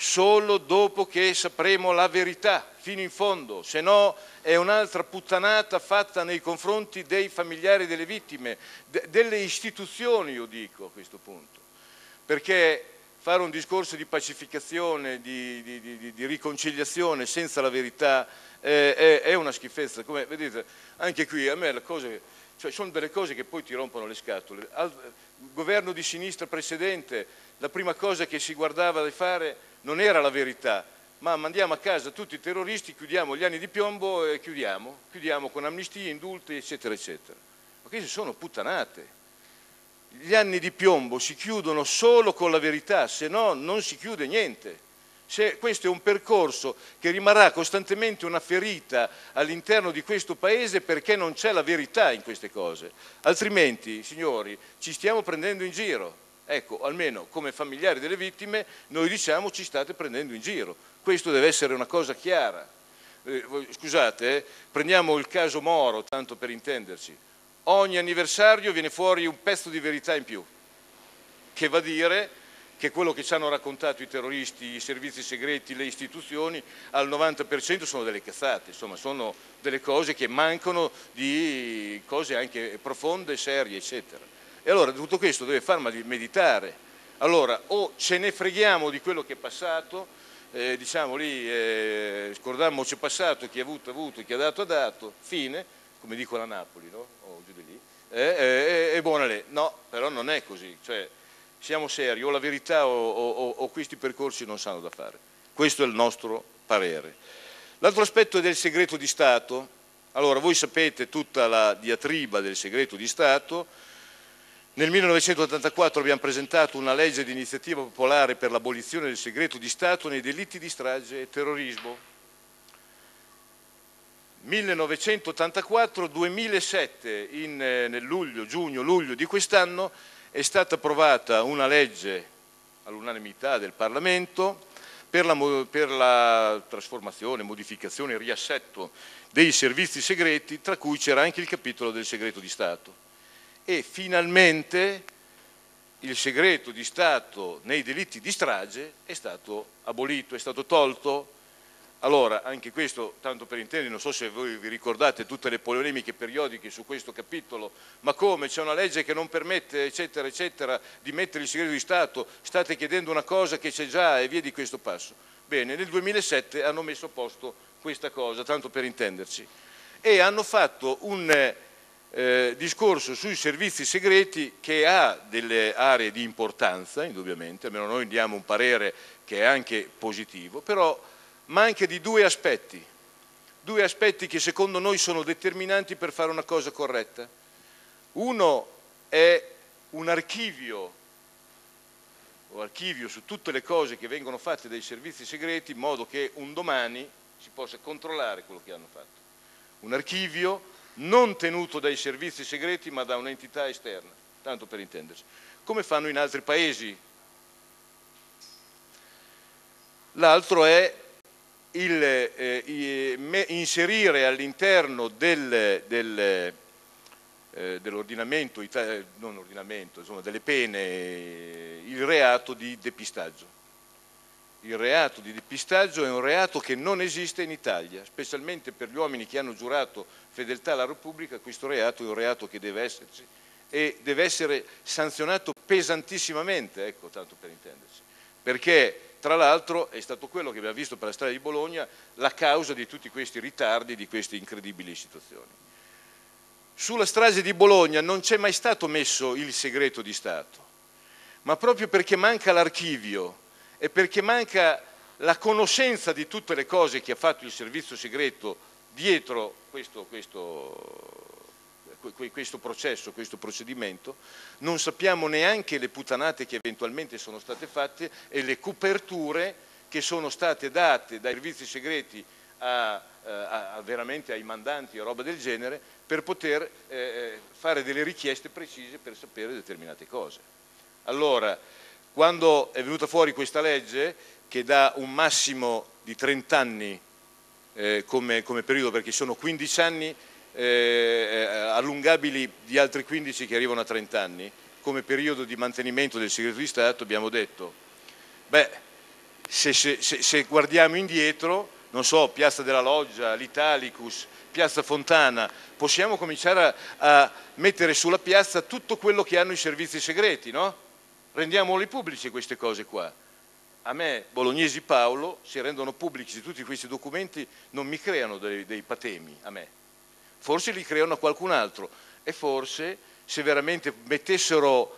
solo dopo che sapremo la verità fino in fondo, se no è un'altra puttanata fatta nei confronti dei familiari delle vittime, de- delle istituzioni, io dico a questo punto, perché fare un discorso di pacificazione, di, di, di, di riconciliazione senza la verità eh, è, è una schifezza. Come vedete, anche qui a me la cosa, cioè, sono delle cose che poi ti rompono le scatole. Al governo di sinistra precedente la prima cosa che si guardava di fare non era la verità, ma mandiamo a casa tutti i terroristi, chiudiamo gli anni di piombo e chiudiamo, chiudiamo con amnistie, indulti, eccetera, eccetera. Ma queste sono puttanate. Gli anni di piombo si chiudono solo con la verità, se no non si chiude niente. Se questo è un percorso che rimarrà costantemente una ferita all'interno di questo Paese, perché non c'è la verità in queste cose. Altrimenti, signori, ci stiamo prendendo in giro. Ecco, almeno come familiari delle vittime noi diciamo ci state prendendo in giro. Questo deve essere una cosa chiara. Eh, scusate, eh, prendiamo il caso Moro, tanto per intenderci. Ogni anniversario viene fuori un pezzo di verità in più, che va a dire che quello che ci hanno raccontato i terroristi, i servizi segreti, le istituzioni, al novanta per cento sono delle cazzate, insomma, sono delle cose che mancano di cose anche profonde, serie, eccetera. E allora tutto questo deve farmi meditare. Allora o ce ne freghiamo di quello che è passato, eh, diciamo lì, eh, scordiamoci passato, chi ha avuto ha avuto, chi ha dato ha dato, fine, come dicono a Napoli, no? O giù di lì, e eh, eh, eh, buona lei. No, però non è così, cioè siamo seri, o la verità o, o, o questi percorsi non sanno da fare. Questo è il nostro parere. L'altro aspetto è del segreto di Stato. Allora voi sapete tutta la diatriba del segreto di Stato. Nel millenovecentottantaquattro abbiamo presentato una legge di iniziativa popolare per l'abolizione del segreto di Stato nei delitti di strage e terrorismo. millenovecentottantaquattro duemilasette, in, nel luglio, giugno-luglio di quest'anno, è stata approvata una legge all'unanimità del Parlamento per la, per la trasformazione, modificazione e riassetto dei servizi segreti, tra cui c'era anche il capitolo del segreto di Stato. E finalmente il segreto di Stato nei delitti di strage è stato abolito, è stato tolto. Allora, anche questo, tanto per intendere, non so se voi vi ricordate tutte le polemiche periodiche su questo capitolo, ma come, c'è una legge che non permette, eccetera, eccetera, di mettere il segreto di Stato, state chiedendo una cosa che c'è già e via di questo passo. Bene, nel duemilasette hanno messo a posto questa cosa, tanto per intenderci, e hanno fatto un... Eh, discorso sui servizi segreti che ha delle aree di importanza, indubbiamente, almeno noi diamo un parere che è anche positivo, però manca di due aspetti, due aspetti che secondo noi sono determinanti per fare una cosa corretta. Uno è un archivio, o archivio su tutte le cose che vengono fatte dai servizi segreti, in modo che un domani si possa controllare quello che hanno fatto. Un archivio non tenuto dai servizi segreti ma da un'entità esterna, tanto per intenderci, come fanno in altri paesi. L'altro è il, eh, inserire all'interno del, del, eh, dell'ordinamento, non ordinamento, insomma, delle pene, il reato di depistaggio. Il reato di depistaggio è un reato che non esiste in Italia, specialmente per gli uomini che hanno giurato fedeltà alla Repubblica. Questo reato è un reato che deve esserci e deve essere sanzionato pesantissimamente, ecco, tanto per intenderci, perché tra l'altro è stato quello che abbiamo visto per la strada di Bologna la causa di tutti questi ritardi, di queste incredibili situazioni. Sulla strage di Bologna non c'è mai stato messo il segreto di Stato, ma proprio perché manca l'archivio e perché manca la conoscenza di tutte le cose che ha fatto il servizio segreto dietro questo, questo, questo processo, questo procedimento, non sappiamo neanche le puttanate che eventualmente sono state fatte e le coperture che sono state date dai servizi segreti a, a, a veramente ai mandanti e roba del genere per poter eh, fare delle richieste precise per sapere determinate cose. Allora, quando è venuta fuori questa legge che dà un massimo di trenta anni eh, come, come periodo, perché sono quindici anni eh, allungabili di altri quindici che arrivano a trenta anni, come periodo di mantenimento del segreto di Stato, abbiamo detto, beh, se, se, se, se guardiamo indietro, non so, Piazza della Loggia, l'Italicus, Piazza Fontana, possiamo cominciare a, a mettere sulla piazza tutto quello che hanno i servizi segreti, no? Rendiamoli pubblici queste cose qua. A me, Bolognesi Paolo, si rendono pubblici tutti questi documenti, non mi creano dei, dei patemi, a me. Forse li creano a qualcun altro e forse se veramente mettessero,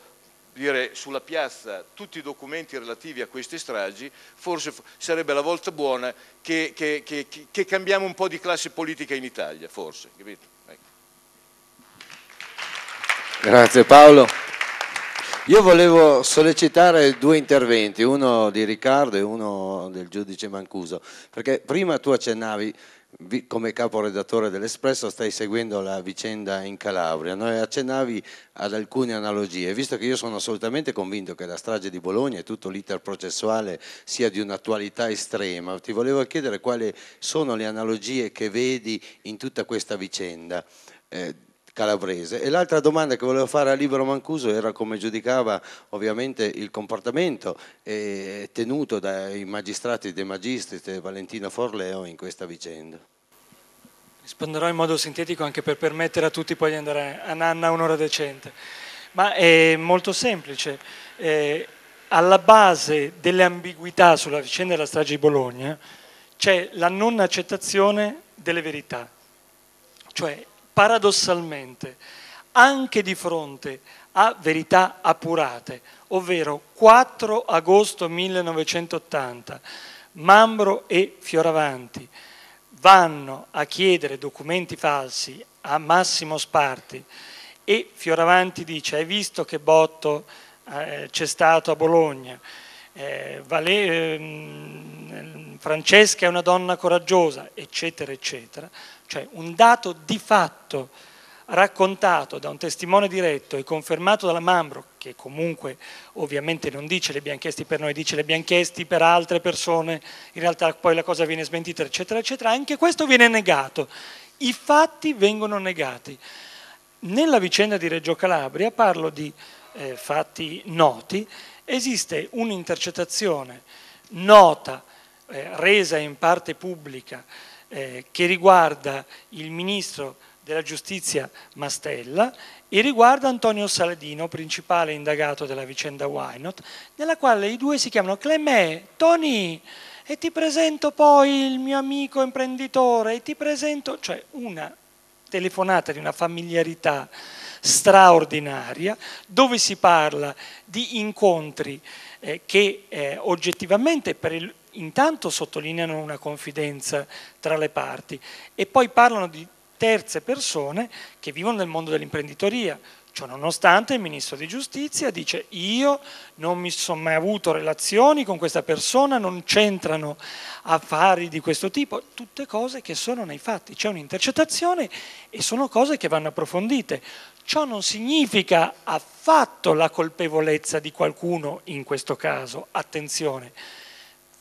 dire, sulla piazza tutti i documenti relativi a queste stragi, forse sarebbe la volta buona che, che, che, che cambiamo un po' di classe politica in Italia, forse. Capito? Ecco. Grazie Paolo. Io volevo sollecitare due interventi, uno di Riccardo e uno del giudice Mancuso, perché prima tu accennavi, come caporedattore dell'Espresso stai seguendo la vicenda in Calabria, no? E accennavi ad alcune analogie, visto che io sono assolutamente convinto che la strage di Bologna e tutto l'iter processuale sia di un'attualità estrema, ti volevo chiedere quali sono le analogie che vedi in tutta questa vicenda. Eh, Calabrese. E l'altra domanda che volevo fare a Libero Mancuso era come giudicava ovviamente il comportamento eh, tenuto dai magistrati De Magistris e Valentino Forleo in questa vicenda. Risponderò in modo sintetico anche per permettere a tutti poi di andare a nanna un'ora decente, ma è molto semplice. Eh, alla base delle ambiguità sulla vicenda della strage di Bologna c'è la non accettazione delle verità, cioè paradossalmente, anche di fronte a verità appurate, ovvero quattro agosto millenovecentottanta, Mambro e Fioravanti vanno a chiedere documenti falsi a Massimo Sparti e Fioravanti dice: hai visto che botto eh, c'è stato a Bologna? Eh, vale, eh, Francesca è una donna coraggiosa, eccetera, eccetera. Cioè un dato di fatto raccontato da un testimone diretto e confermato dalla Mambro, che comunque ovviamente non dice li abbiamo chiesti per noi, dice li abbiamo chiesti per altre persone, in realtà poi la cosa viene smentita, eccetera, eccetera, anche questo viene negato, i fatti vengono negati. Nella vicenda di Reggio Calabria, parlo di eh, fatti noti, esiste un'intercettazione nota, eh, resa in parte pubblica, Eh, che riguarda il ministro della giustizia Mastella e riguarda Antonio Saladino, principale indagato della vicenda Wynot, nella quale i due si chiamano Clemè, Tony, e ti presento poi il mio amico imprenditore, e ti presento, cioè una telefonata di una familiarità straordinaria, dove si parla di incontri eh, che eh, oggettivamente per il intanto sottolineano una confidenza tra le parti e poi parlano di terze persone che vivono nel mondo dell'imprenditoria. Ciononostante il ministro di giustizia dice: io non mi sono mai avuto relazioni con questa persona, non c'entrano affari di questo tipo, tutte cose che sono nei fatti, c'è un'intercettazione e sono cose che vanno approfondite. Ciò non significa affatto la colpevolezza di qualcuno in questo caso, attenzione.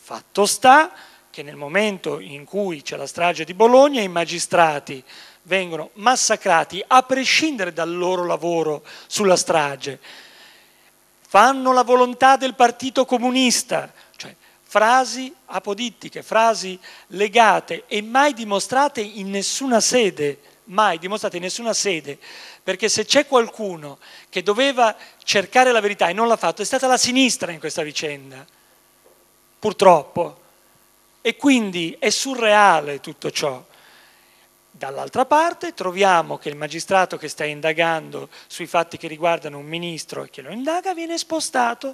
Fatto sta che nel momento in cui c'è la strage di Bologna i magistrati vengono massacrati a prescindere dal loro lavoro sulla strage, fanno la volontà del Partito Comunista, cioè frasi apodittiche, frasi legate e mai dimostrate in nessuna sede, mai dimostrate in nessuna sede, perché se c'è qualcuno che doveva cercare la verità e non l'ha fatto è stata la sinistra in questa vicenda. Purtroppo, e quindi è surreale tutto ciò. Dall'altra parte troviamo che il magistrato che sta indagando sui fatti che riguardano un ministro e che lo indaga viene spostato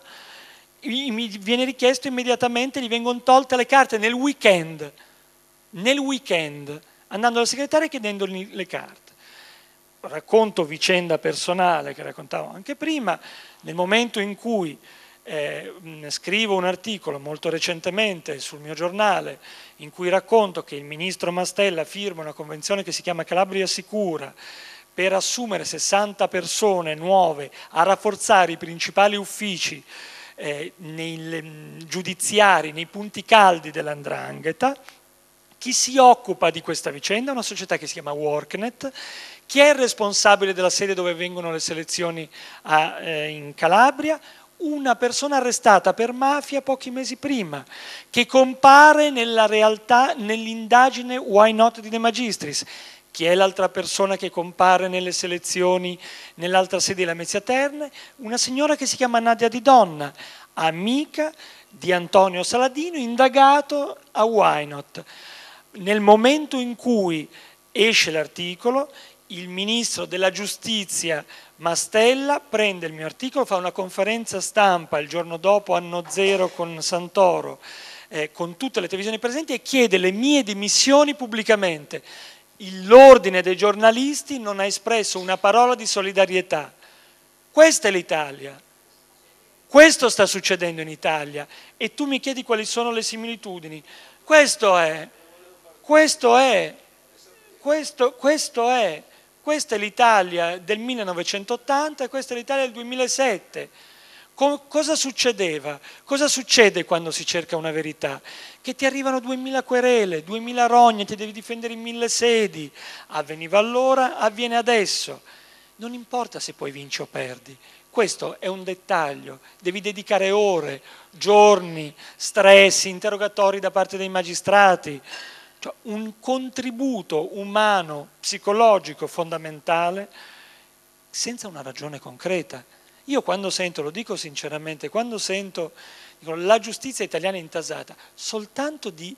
mi viene richiesto immediatamente, gli vengono tolte le carte nel weekend, nel weekend, andando alla segretaria e chiedendogli le carte. Racconto vicenda personale che raccontavo anche prima, nel momento in cui eh, scrivo un articolo molto recentemente sul mio giornale in cui racconto che il ministro Mastella firma una convenzione che si chiama Calabria Sicura per assumere sessanta persone nuove a rafforzare i principali uffici eh, nei le, giudiziari, nei punti caldi dell'Ndrangheta. Chi si occupa di questa vicenda è una società che si chiama Worknet. Chi è il responsabile della sede dove vengono le selezioni a, eh, in Calabria? Una persona arrestata per mafia pochi mesi prima, che compare nella realtà nell'indagine Why Not di De Magistris. Chi è l'altra persona che compare nelle selezioni nell'altra sede della Lamezia Terme? Una signora che si chiama Nadia Di Donna, amica di Antonio Saladino, indagato a Why Not. Nel momento in cui esce l'articolo, il ministro della giustizia Mastella prende il mio articolo, fa una conferenza stampa il giorno dopo, anno zero, con Santoro, eh, con tutte le televisioni presenti, e chiede le mie dimissioni pubblicamente. L'ordine dei giornalisti non ha espresso una parola di solidarietà. Questa è l'Italia, questo sta succedendo in Italia, e tu mi chiedi quali sono le similitudini. Questo è, questo è, questo, questo è. Questa è l'Italia del millenovecentottanta e questa è l'Italia del duemilasette. Co- cosa succedeva? Cosa succede quando si cerca una verità? Che ti arrivano duemila querele, duemila rogne, ti devi difendere in mille sedi. Avveniva allora, avviene adesso. Non importa se poi vinci o perdi. Questo è un dettaglio. Devi dedicare ore, giorni, stress, interrogatori da parte dei magistrati. Un contributo umano, psicologico fondamentale, senza una ragione concreta. Io quando sento, lo dico sinceramente, quando sento dico, la giustizia italiana è intasata soltanto di,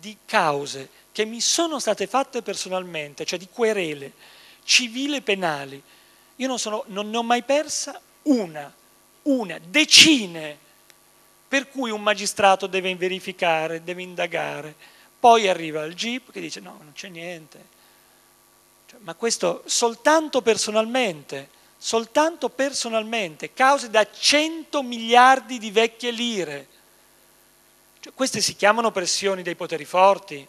di cause che mi sono state fatte personalmente, cioè di querele civili e penali, io non, sono, non ne ho mai persa una, una, decine, per cui un magistrato deve verificare, deve indagare. Poi arriva il G I P che dice no, non c'è niente, cioè, ma questo soltanto personalmente, soltanto personalmente, cause da cento miliardi di vecchie lire. Cioè, queste si chiamano pressioni dei poteri forti?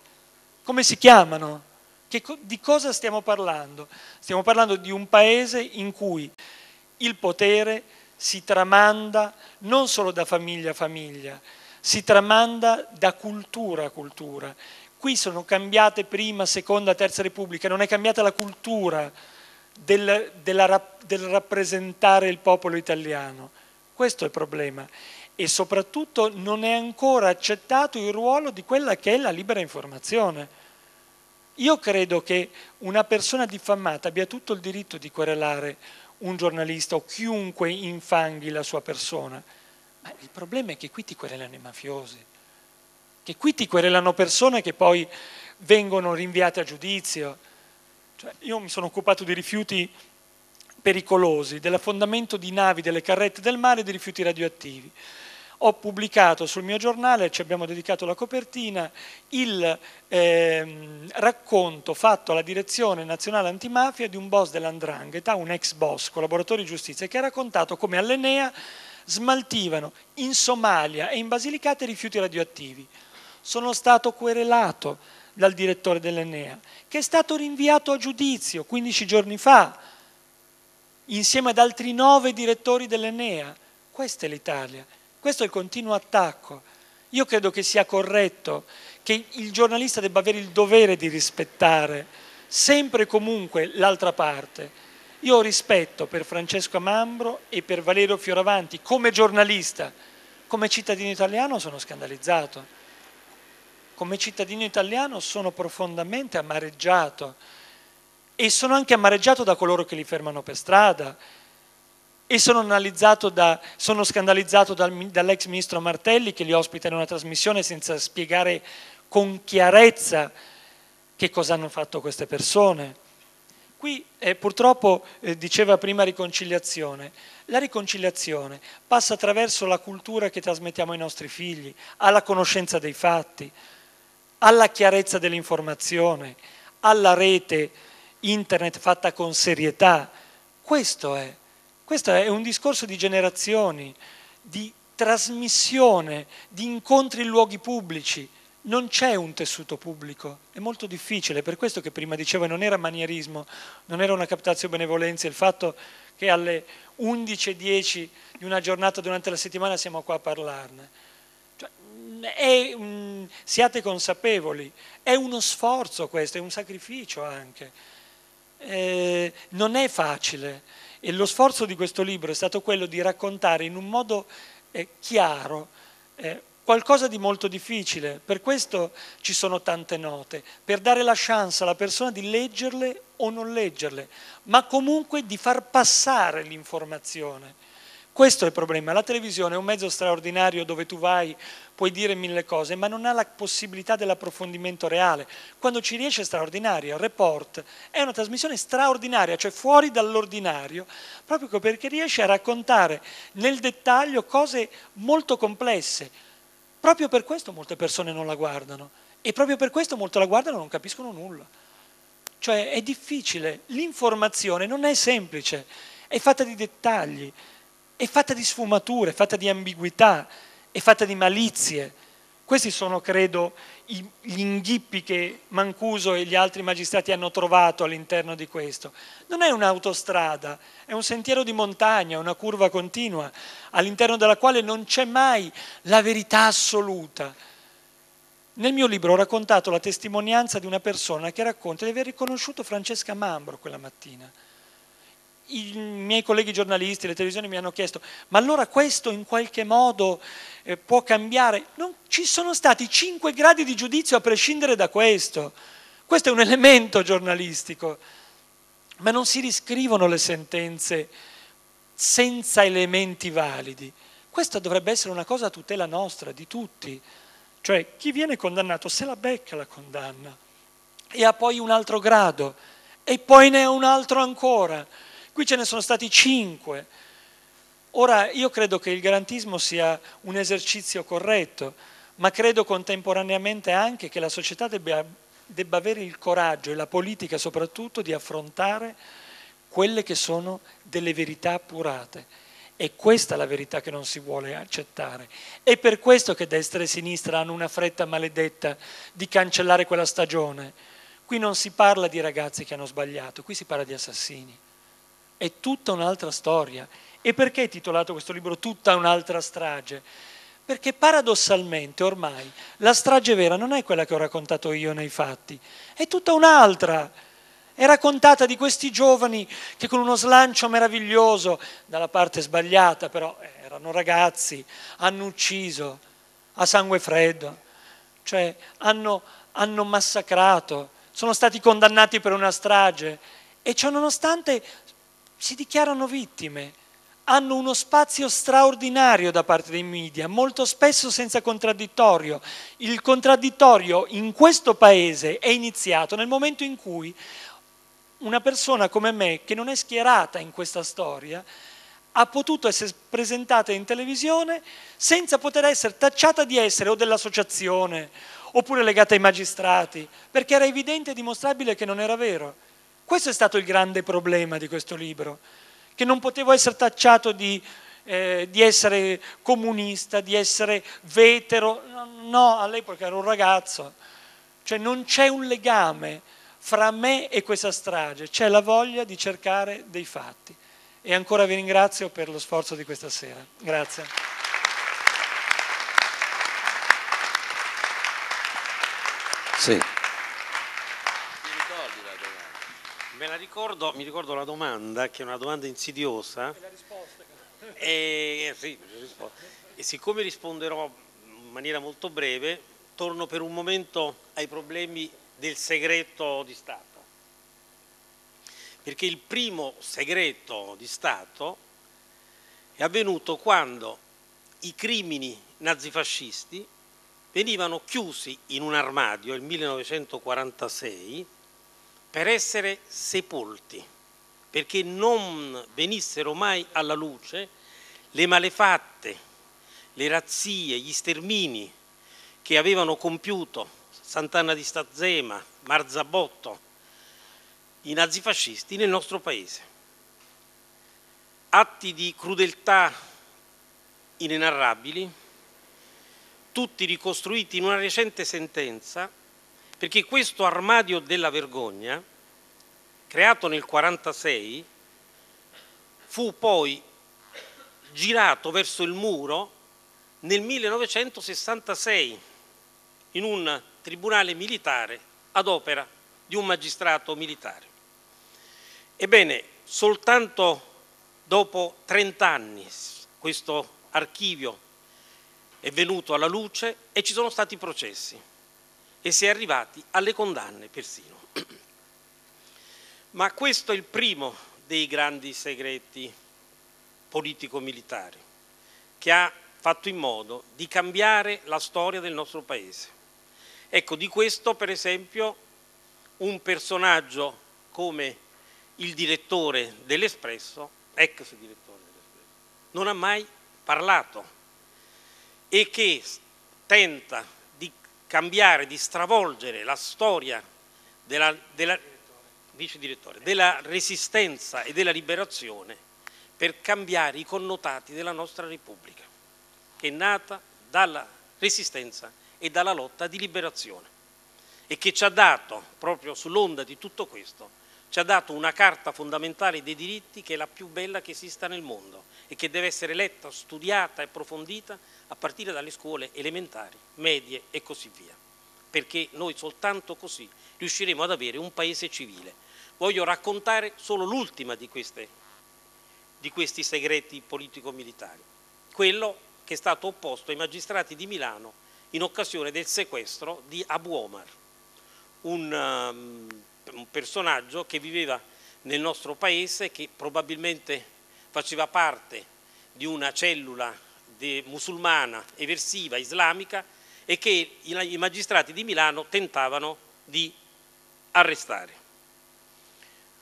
Come si chiamano? Che, di cosa stiamo parlando? Stiamo parlando di un paese in cui il potere si tramanda non solo da famiglia a famiglia, si tramanda da cultura a cultura. Qui sono cambiate prima, seconda, terza repubblica, non è cambiata la cultura del, della, del rappresentare il popolo italiano. Questo è il problema. E soprattutto non è ancora accettato il ruolo di quella che è la libera informazione. Io credo che una persona diffamata abbia tutto il diritto di querelare un giornalista o chiunque infanghi la sua persona. Ma il problema è che qui ti querelano i mafiosi, che qui ti querelano persone che poi vengono rinviate a giudizio. Cioè, io mi sono occupato di rifiuti pericolosi, dell'affondamento di navi, delle carrette del mare e di rifiuti radioattivi. Ho pubblicato sul mio giornale, ci abbiamo dedicato la copertina, il eh, racconto fatto alla Direzione Nazionale Antimafia di un boss dell'Ndrangheta, un ex boss, collaboratore di giustizia, che ha raccontato come all'Enea smaltivano in Somalia e in Basilicata i rifiuti radioattivi. Sono stato querelato dal direttore dell'Enea, che è stato rinviato a giudizio quindici giorni fa, insieme ad altri nove direttori dell'Enea. Questa è l'Italia, questo è il continuo attacco. Io credo che sia corretto che il giornalista debba avere il dovere di rispettare sempre e comunque l'altra parte. Io ho rispetto per Francesco Amambro e per Valerio Fioravanti come giornalista, come cittadino italiano sono scandalizzato, come cittadino italiano sono profondamente amareggiato e sono anche amareggiato da coloro che li fermano per strada e sono, analizzato da, sono scandalizzato dal, dall'ex ministro Martelli che li ospita in una trasmissione senza spiegare con chiarezza che cosa hanno fatto queste persone. Qui eh, purtroppo eh, diceva prima riconciliazione. La riconciliazione passa attraverso la cultura che trasmettiamo ai nostri figli, alla conoscenza dei fatti, alla chiarezza dell'informazione, alla rete internet fatta con serietà. Questo è, questo è un discorso di generazioni, di trasmissione, di incontri in luoghi pubblici. Non c'è un tessuto pubblico, è molto difficile, per questo che prima dicevo non era manierismo, non era una captatio benevolenza, il fatto che alle undici e dieci di una giornata durante la settimana siamo qua a parlarne. Cioè, è, mh, siate consapevoli, è uno sforzo questo, è un sacrificio anche, eh, non è facile, e lo sforzo di questo libro è stato quello di raccontare in un modo eh, chiaro, eh, qualcosa di molto difficile, per questo ci sono tante note, per dare la chance alla persona di leggerle o non leggerle, ma comunque di far passare l'informazione. Questo è il problema, la televisione è un mezzo straordinario dove tu vai, puoi dire mille cose, ma non ha la possibilità dell'approfondimento reale. Quando ci riesce è straordinario, il Report è una trasmissione straordinaria, cioè fuori dall'ordinario, proprio perché riesce a raccontare nel dettaglio cose molto complesse. Proprio per questo molte persone non la guardano e proprio per questo molte la guardano e non capiscono nulla. Cioè è difficile, l'informazione non è semplice, è fatta di dettagli, è fatta di sfumature, è fatta di ambiguità, è fatta di malizie. Questi sono, credo, gli inghippi che Mancuso e gli altri magistrati hanno trovato all'interno di questo. Non è un'autostrada, è un sentiero di montagna, una curva continua, all'interno della quale non c'è mai la verità assoluta. Nel mio libro ho raccontato la testimonianza di una persona che racconta di aver riconosciuto Francesca Mambro quella mattina. I miei colleghi giornalisti, le televisioni mi hanno chiesto, ma allora questo in qualche modo eh, può cambiare? Non, ci sono stati cinque gradi di giudizio a prescindere da questo. Questo è un elemento giornalistico, ma non si riscrivono le sentenze senza elementi validi. Questa dovrebbe essere una cosa a tutela nostra, di tutti. Cioè chi viene condannato se la becca la condanna e ha poi un altro grado e poi ne ha un altro ancora. Qui ce ne sono stati cinque. Ora, io credo che il garantismo sia un esercizio corretto, ma credo contemporaneamente anche che la società debba, debba avere il coraggio, e la politica soprattutto, di affrontare quelle che sono delle verità appurate. E questa è la verità che non si vuole accettare. È per questo che destra e sinistra hanno una fretta maledetta di cancellare quella stagione. Qui non si parla di ragazzi che hanno sbagliato, qui si parla di assassini. È tutta un'altra storia. E perché è titolato questo libro Tutta un'altra strage? Perché paradossalmente ormai la strage vera non è quella che ho raccontato io nei fatti, è tutta un'altra. È raccontata di questi giovani che con uno slancio meraviglioso, dalla parte sbagliata però, erano ragazzi, hanno ucciso a sangue freddo, cioè hanno, hanno massacrato, sono stati condannati per una strage e ciò nonostante si dichiarano vittime, hanno uno spazio straordinario da parte dei media, molto spesso senza contraddittorio. Il contraddittorio in questo paese è iniziato nel momento in cui una persona come me, che non è schierata in questa storia, ha potuto essere presentata in televisione senza poter essere tacciata di essere o dell'associazione oppure legata ai magistrati, perché era evidente e dimostrabile che non era vero. Questo è stato il grande problema di questo libro, che non potevo essere tacciato di, eh, di essere comunista, di essere vetero, no, all'epoca ero un ragazzo, cioè non c'è un legame fra me e questa strage, c'è la voglia di cercare dei fatti. E ancora vi ringrazio per lo sforzo di questa sera, grazie. Sì. Me la ricordo, mi ricordo la domanda, che è una domanda insidiosa. E la risposta. E, sì, e siccome risponderò in maniera molto breve, torno per un momento ai problemi del segreto di Stato. Perché il primo segreto di Stato è avvenuto quando i crimini nazifascisti venivano chiusi in un armadio nel millenovecentoquarantasei, per essere sepolti, perché non venissero mai alla luce le malefatte, le razzie, gli stermini che avevano compiuto Sant'Anna di Stazzema, Marzabotto, i nazifascisti nel nostro paese. Atti di crudeltà inenarrabili, tutti ricostruiti in una recente sentenza, perché questo armadio della vergogna, creato nel quarantasei, fu poi girato verso il muro nel millenovecentosessantasei in un tribunale militare ad opera di un magistrato militare. Ebbene, soltanto dopo trent'anni questo archivio è venuto alla luce e ci sono stati processi e si è arrivati alle condanne persino. Ma questo è il primo dei grandi segreti politico-militari che ha fatto in modo di cambiare la storia del nostro Paese. Ecco, di questo per esempio un personaggio come il direttore dell'Espresso, ex direttore dell'Espresso, non ha mai parlato e che tenta di cambiare, di stravolgere la storia della, della, vice direttore, della resistenza e della liberazione per cambiare i connotati della nostra Repubblica, che è nata dalla resistenza e dalla lotta di liberazione e che ci ha dato, proprio sull'onda di tutto questo, ci ha dato una carta fondamentale dei diritti che è la più bella che esista nel mondo e che deve essere letta, studiata e approfondita a partire dalle scuole elementari, medie e così via, perché noi soltanto così riusciremo ad avere un paese civile. Voglio raccontare solo l'ultima di, di questi segreti politico-militari, quello che è stato opposto ai magistrati di Milano in occasione del sequestro di Abu Omar, un, um, un personaggio che viveva nel nostro paese, che probabilmente faceva parte di una cellula de, musulmana, eversiva, islamica, e che i, i magistrati di Milano tentavano di arrestare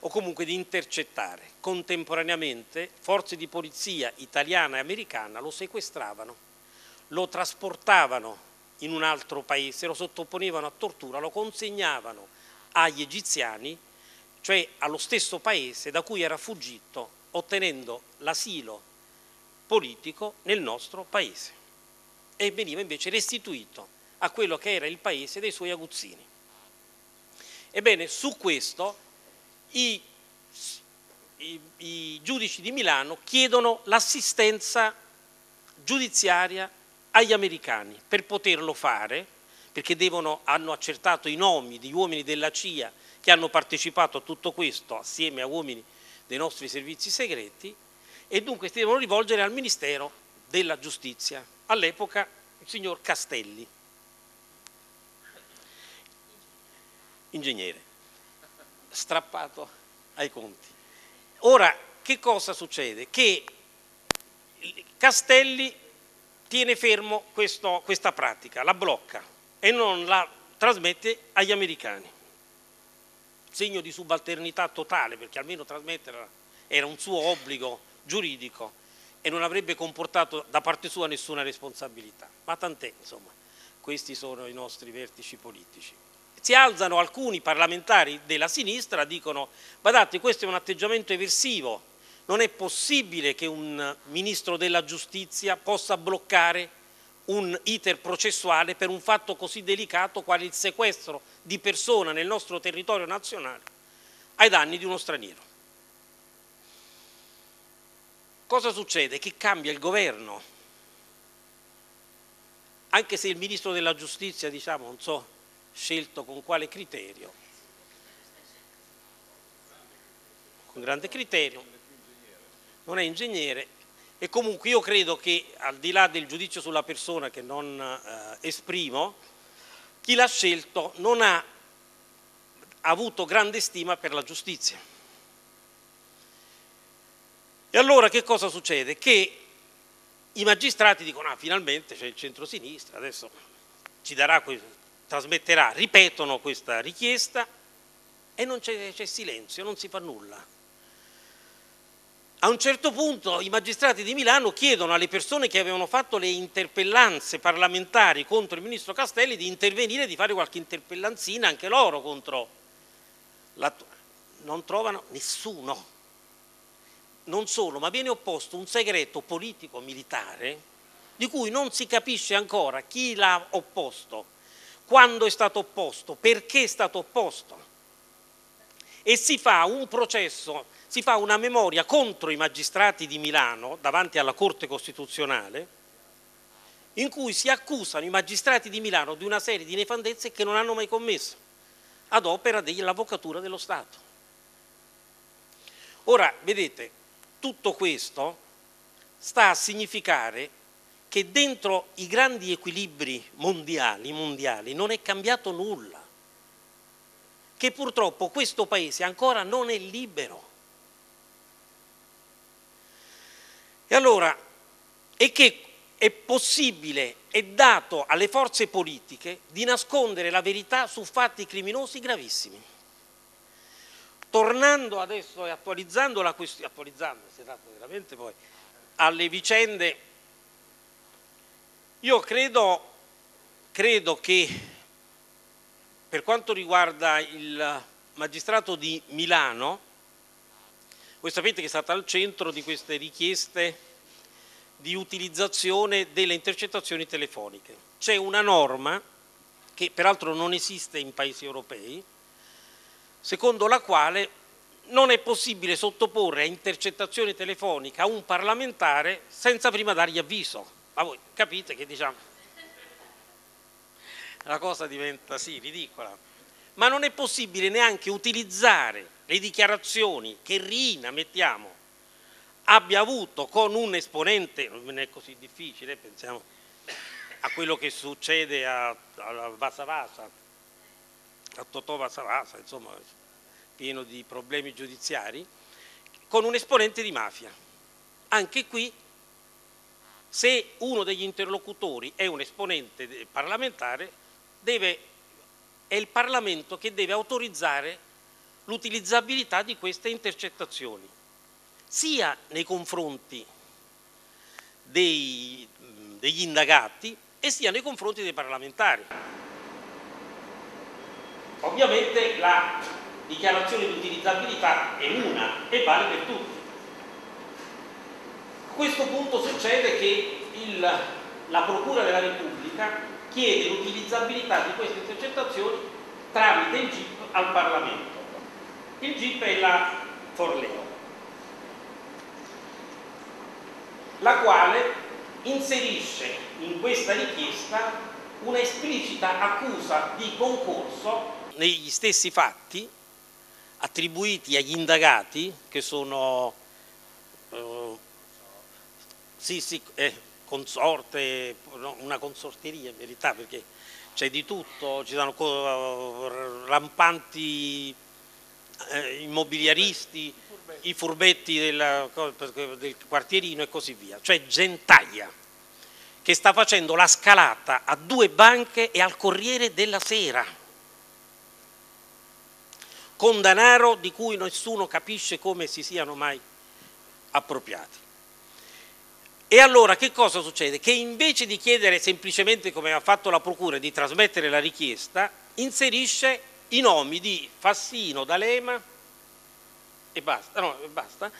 o comunque di intercettare. Contemporaneamente forze di polizia italiana e americana lo sequestravano, lo trasportavano in un altro paese, lo sottoponevano a tortura, lo consegnavano agli egiziani, cioè allo stesso paese da cui era fuggito, ottenendo l'asilo politico nel nostro paese, e veniva invece restituito a quello che era il paese dei suoi aguzzini. Ebbene, su questo i, i, i giudici di Milano chiedono l'assistenza giudiziaria agli americani per poterlo fare, perché devono, hanno accertato i nomi di uomini della C I A che hanno partecipato a tutto questo assieme a uomini dei nostri servizi segreti, e dunque si devono rivolgere al Ministero della Giustizia, all'epoca il signor Castelli, ingegnere, strappato ai conti. Ora, che cosa succede? Che Castelli tiene fermo questo, questa pratica, la blocca e non la trasmette agli americani. Segno di subalternità totale, perché almeno trasmetterla era un suo obbligo giuridico e non avrebbe comportato da parte sua nessuna responsabilità. Ma tant'è, insomma, questi sono i nostri vertici politici. Si alzano alcuni parlamentari della sinistra, dicono: guardate, questo è un atteggiamento eversivo. Non è possibile che un ministro della giustizia possa bloccare un iter processuale per un fatto così delicato quale il sequestro di persona nel nostro territorio nazionale ai danni di uno straniero. Cosa succede? Che cambia il governo. Anche se il ministro della giustizia, diciamo, non so scelto con quale criterio, con grande criterio, non è ingegnere, e comunque io credo che, al di là del giudizio sulla persona che non eh, esprimo, chi l'ha scelto non ha avuto grande stima per la giustizia. E allora che cosa succede? Che i magistrati dicono: ah, finalmente c'è il centrosinistra, adesso ci darà, trasmetterà, ripetono questa richiesta, e non c'è silenzio, non si fa nulla. A un certo punto i magistrati di Milano chiedono alle persone che avevano fatto le interpellanze parlamentari contro il ministro Castelli di intervenire, di fare qualche interpellanzina anche loro contro la... Non trovano nessuno. Non solo, ma viene opposto un segreto politico-militare di cui non si capisce ancora chi l'ha opposto, quando è stato opposto, perché è stato opposto. E si fa un processo... Si fa una memoria contro i magistrati di Milano davanti alla Corte Costituzionale in cui si accusano i magistrati di Milano di una serie di nefandezze che non hanno mai commesso ad opera dell'avvocatura dello Stato. Ora, vedete, tutto questo sta a significare che dentro i grandi equilibri mondiali, mondiali non è cambiato nulla, che purtroppo questo Paese ancora non è libero. E allora è che è possibile, è dato alle forze politiche di nascondere la verità su fatti criminosi gravissimi. Tornando adesso e attualizzando la questione, attualizzando, si tratta veramente poi, alle vicende, io credo, credo che per quanto riguarda il magistrato di Milano, voi sapete che è stata al centro di queste richieste di utilizzazione delle intercettazioni telefoniche. C'è una norma, che peraltro non esiste in paesi europei, secondo la quale non è possibile sottoporre a intercettazione telefonica un parlamentare senza prima dargli avviso. Ma voi capite che, diciamo, la cosa diventa, sì, ridicola. Ma non è possibile neanche utilizzare le dichiarazioni che Riina, mettiamo, abbia avuto con un esponente, non è così difficile, pensiamo a quello che succede a, a Vasavasa, a Totò Vasavasa, insomma, pieno di problemi giudiziari, con un esponente di mafia. Anche qui, se uno degli interlocutori è un esponente parlamentare, deve, è il Parlamento che deve autorizzare l'utilizzabilità di queste intercettazioni, sia nei confronti dei, degli indagati e sia nei confronti dei parlamentari. Ovviamente la dichiarazione di utilizzabilità è una e vale per tutti. A questo punto succede che il, la Procura della Repubblica chiede l'utilizzabilità di queste intercettazioni tramite il G I P al Parlamento. Il G I P è la Forleo, la quale inserisce in questa richiesta una esplicita accusa di concorso negli stessi fatti attribuiti agli indagati, che sono eh, sì, sì, eh, consorte, una consorteria in verità, perché c'è di tutto, ci sono rampanti Eh, immobiliaristi, i furbetti del, del quartierino e così via, cioè gentaglia che sta facendo la scalata a due banche e al Corriere della Sera con denaro di cui nessuno capisce come si siano mai appropriati. E allora che cosa succede? Che invece di chiedere semplicemente, come ha fatto la Procura, di trasmettere la richiesta, inserisce i nomi di Fassino, D'Alema e basta, no, e basta,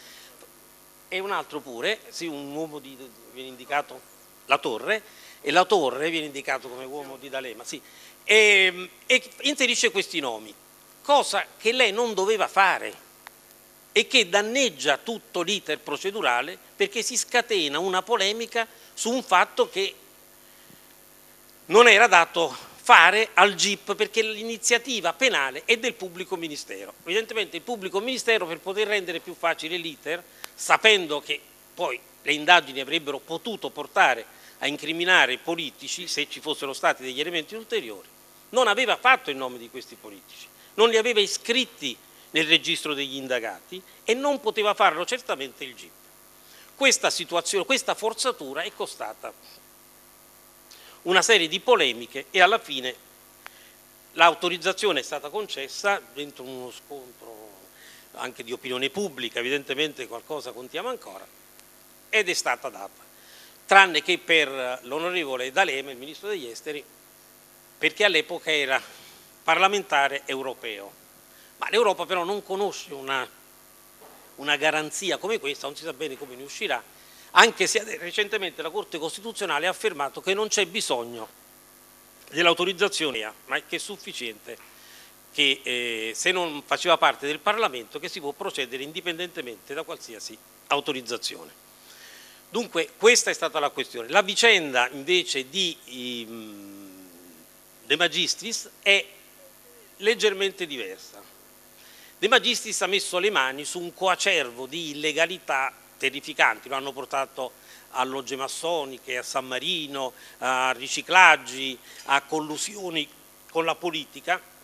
e un altro pure, sì, un uomo di, viene indicato La Torre, e La Torre viene indicato come uomo di D'Alema, sì, e, e inserisce questi nomi, cosa che lei non doveva fare e che danneggia tutto l'iter procedurale, perché si scatena una polemica su un fatto che non era dato fare al G I P, perché l'iniziativa penale è del pubblico ministero. Evidentemente il pubblico ministero, per poter rendere più facile l'iter, sapendo che poi le indagini avrebbero potuto portare a incriminare i politici se ci fossero stati degli elementi ulteriori, non aveva fatto il nome di questi politici, non li aveva iscritti nel registro degli indagati e non poteva farlo certamente il G I P. Questa situazione, questa forzatura è costata una serie di polemiche e alla fine l'autorizzazione è stata concessa dentro uno scontro anche di opinione pubblica, evidentemente qualcosa contiamo ancora, ed è stata data, tranne che per l'onorevole D'Alema, il ministro degli esteri, perché all'epoca era parlamentare europeo, ma l'Europa però non conosce una, una garanzia come questa, non si sa bene come ne uscirà, anche se recentemente la Corte Costituzionale ha affermato che non c'è bisogno dell'autorizzazione, ma che è sufficiente che eh, se non faceva parte del Parlamento che si può procedere indipendentemente da qualsiasi autorizzazione. Dunque questa è stata la questione. La vicenda invece di i, De Magistris è leggermente diversa. De Magistris ha messo le mani su un coacervo di illegalità terrificanti, lo hanno portato a logge massoniche, a San Marino, a riciclaggi, a collusioni con la politica,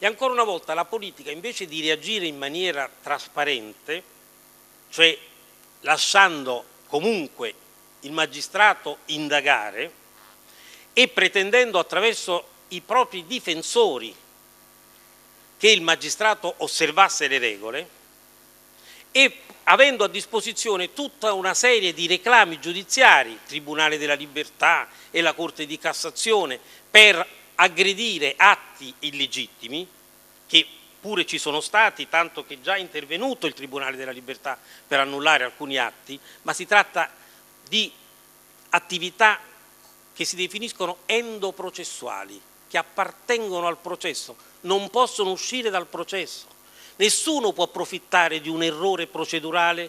e ancora una volta la politica invece di reagire in maniera trasparente, cioè lasciando comunque il magistrato indagare e pretendendo attraverso i propri difensori che il magistrato osservasse le regole, e avendo a disposizione tutta una serie di reclami giudiziari, Tribunale della Libertà e la Corte di Cassazione, per aggredire atti illegittimi, che pure ci sono stati, tanto che già è intervenuto il Tribunale della Libertà per annullare alcuni atti, ma si tratta di attività che si definiscono endoprocessuali, che appartengono al processo, non possono uscire dal processo. Nessuno può approfittare di un errore procedurale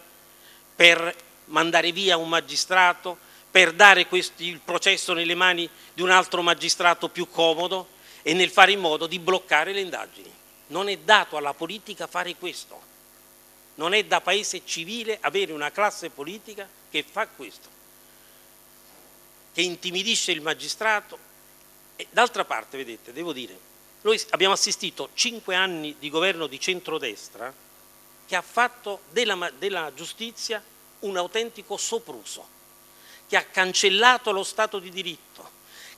per mandare via un magistrato, per dare questi, il processo nelle mani di un altro magistrato più comodo e nel fare in modo di bloccare le indagini. Non è dato alla politica fare questo. Non è da paese civile avere una classe politica che fa questo, che intimidisce il magistrato. E d'altra parte, vedete, devo dire, noi abbiamo assistito cinque anni di governo di centrodestra che ha fatto della, della giustizia un autentico sopruso, che ha cancellato lo Stato di diritto,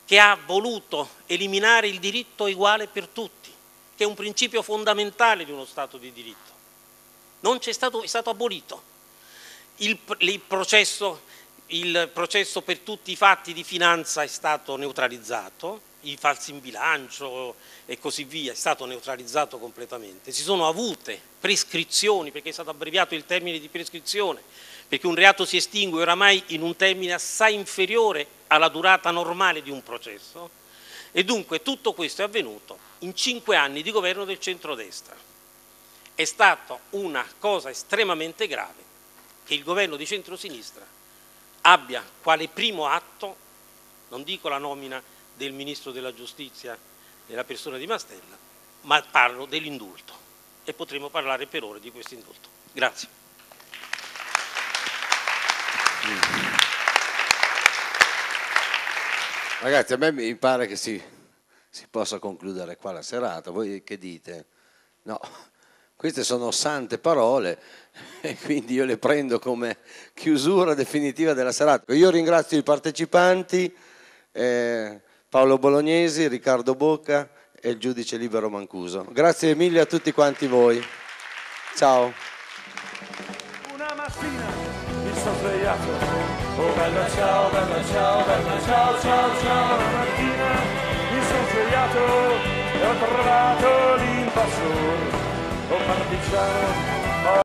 che ha voluto eliminare il diritto uguale per tutti, che è un principio fondamentale di uno Stato di diritto. Non c'è stato, è stato abolito. Il, il, processo, il processo per tutti i fatti di finanza è stato neutralizzato. I falsi in bilancio e così via, è stato neutralizzato completamente. Si sono avute prescrizioni, perché è stato abbreviato il termine di prescrizione, perché un reato si estingue oramai in un termine assai inferiore alla durata normale di un processo, e dunque tutto questo è avvenuto in cinque anni di governo del centrodestra. È stata una cosa estremamente grave che il governo di centrosinistra abbia quale primo atto, non dico la nomina del Ministro della Giustizia nella persona di Mastella, ma parlo dell'indulto, e potremo parlare per ore di questo indulto. Grazie. Ragazzi, a me mi pare che si, si possa concludere qua la serata. Voi che dite? No, queste sono sante parole e quindi io le prendo come chiusura definitiva della serata. Io ringrazio i partecipanti, eh, Paolo Bolognesi, Riccardo Bocca e il giudice libero Mancuso. Grazie mille a tutti quanti voi. Ciao. Una mattina mi sono svegliato. Oh bella ciao, bella ciao, bella ciao, ciao, ciao. Una mattina mi sono svegliato e ho trovato l'invasore. Oh partigiano.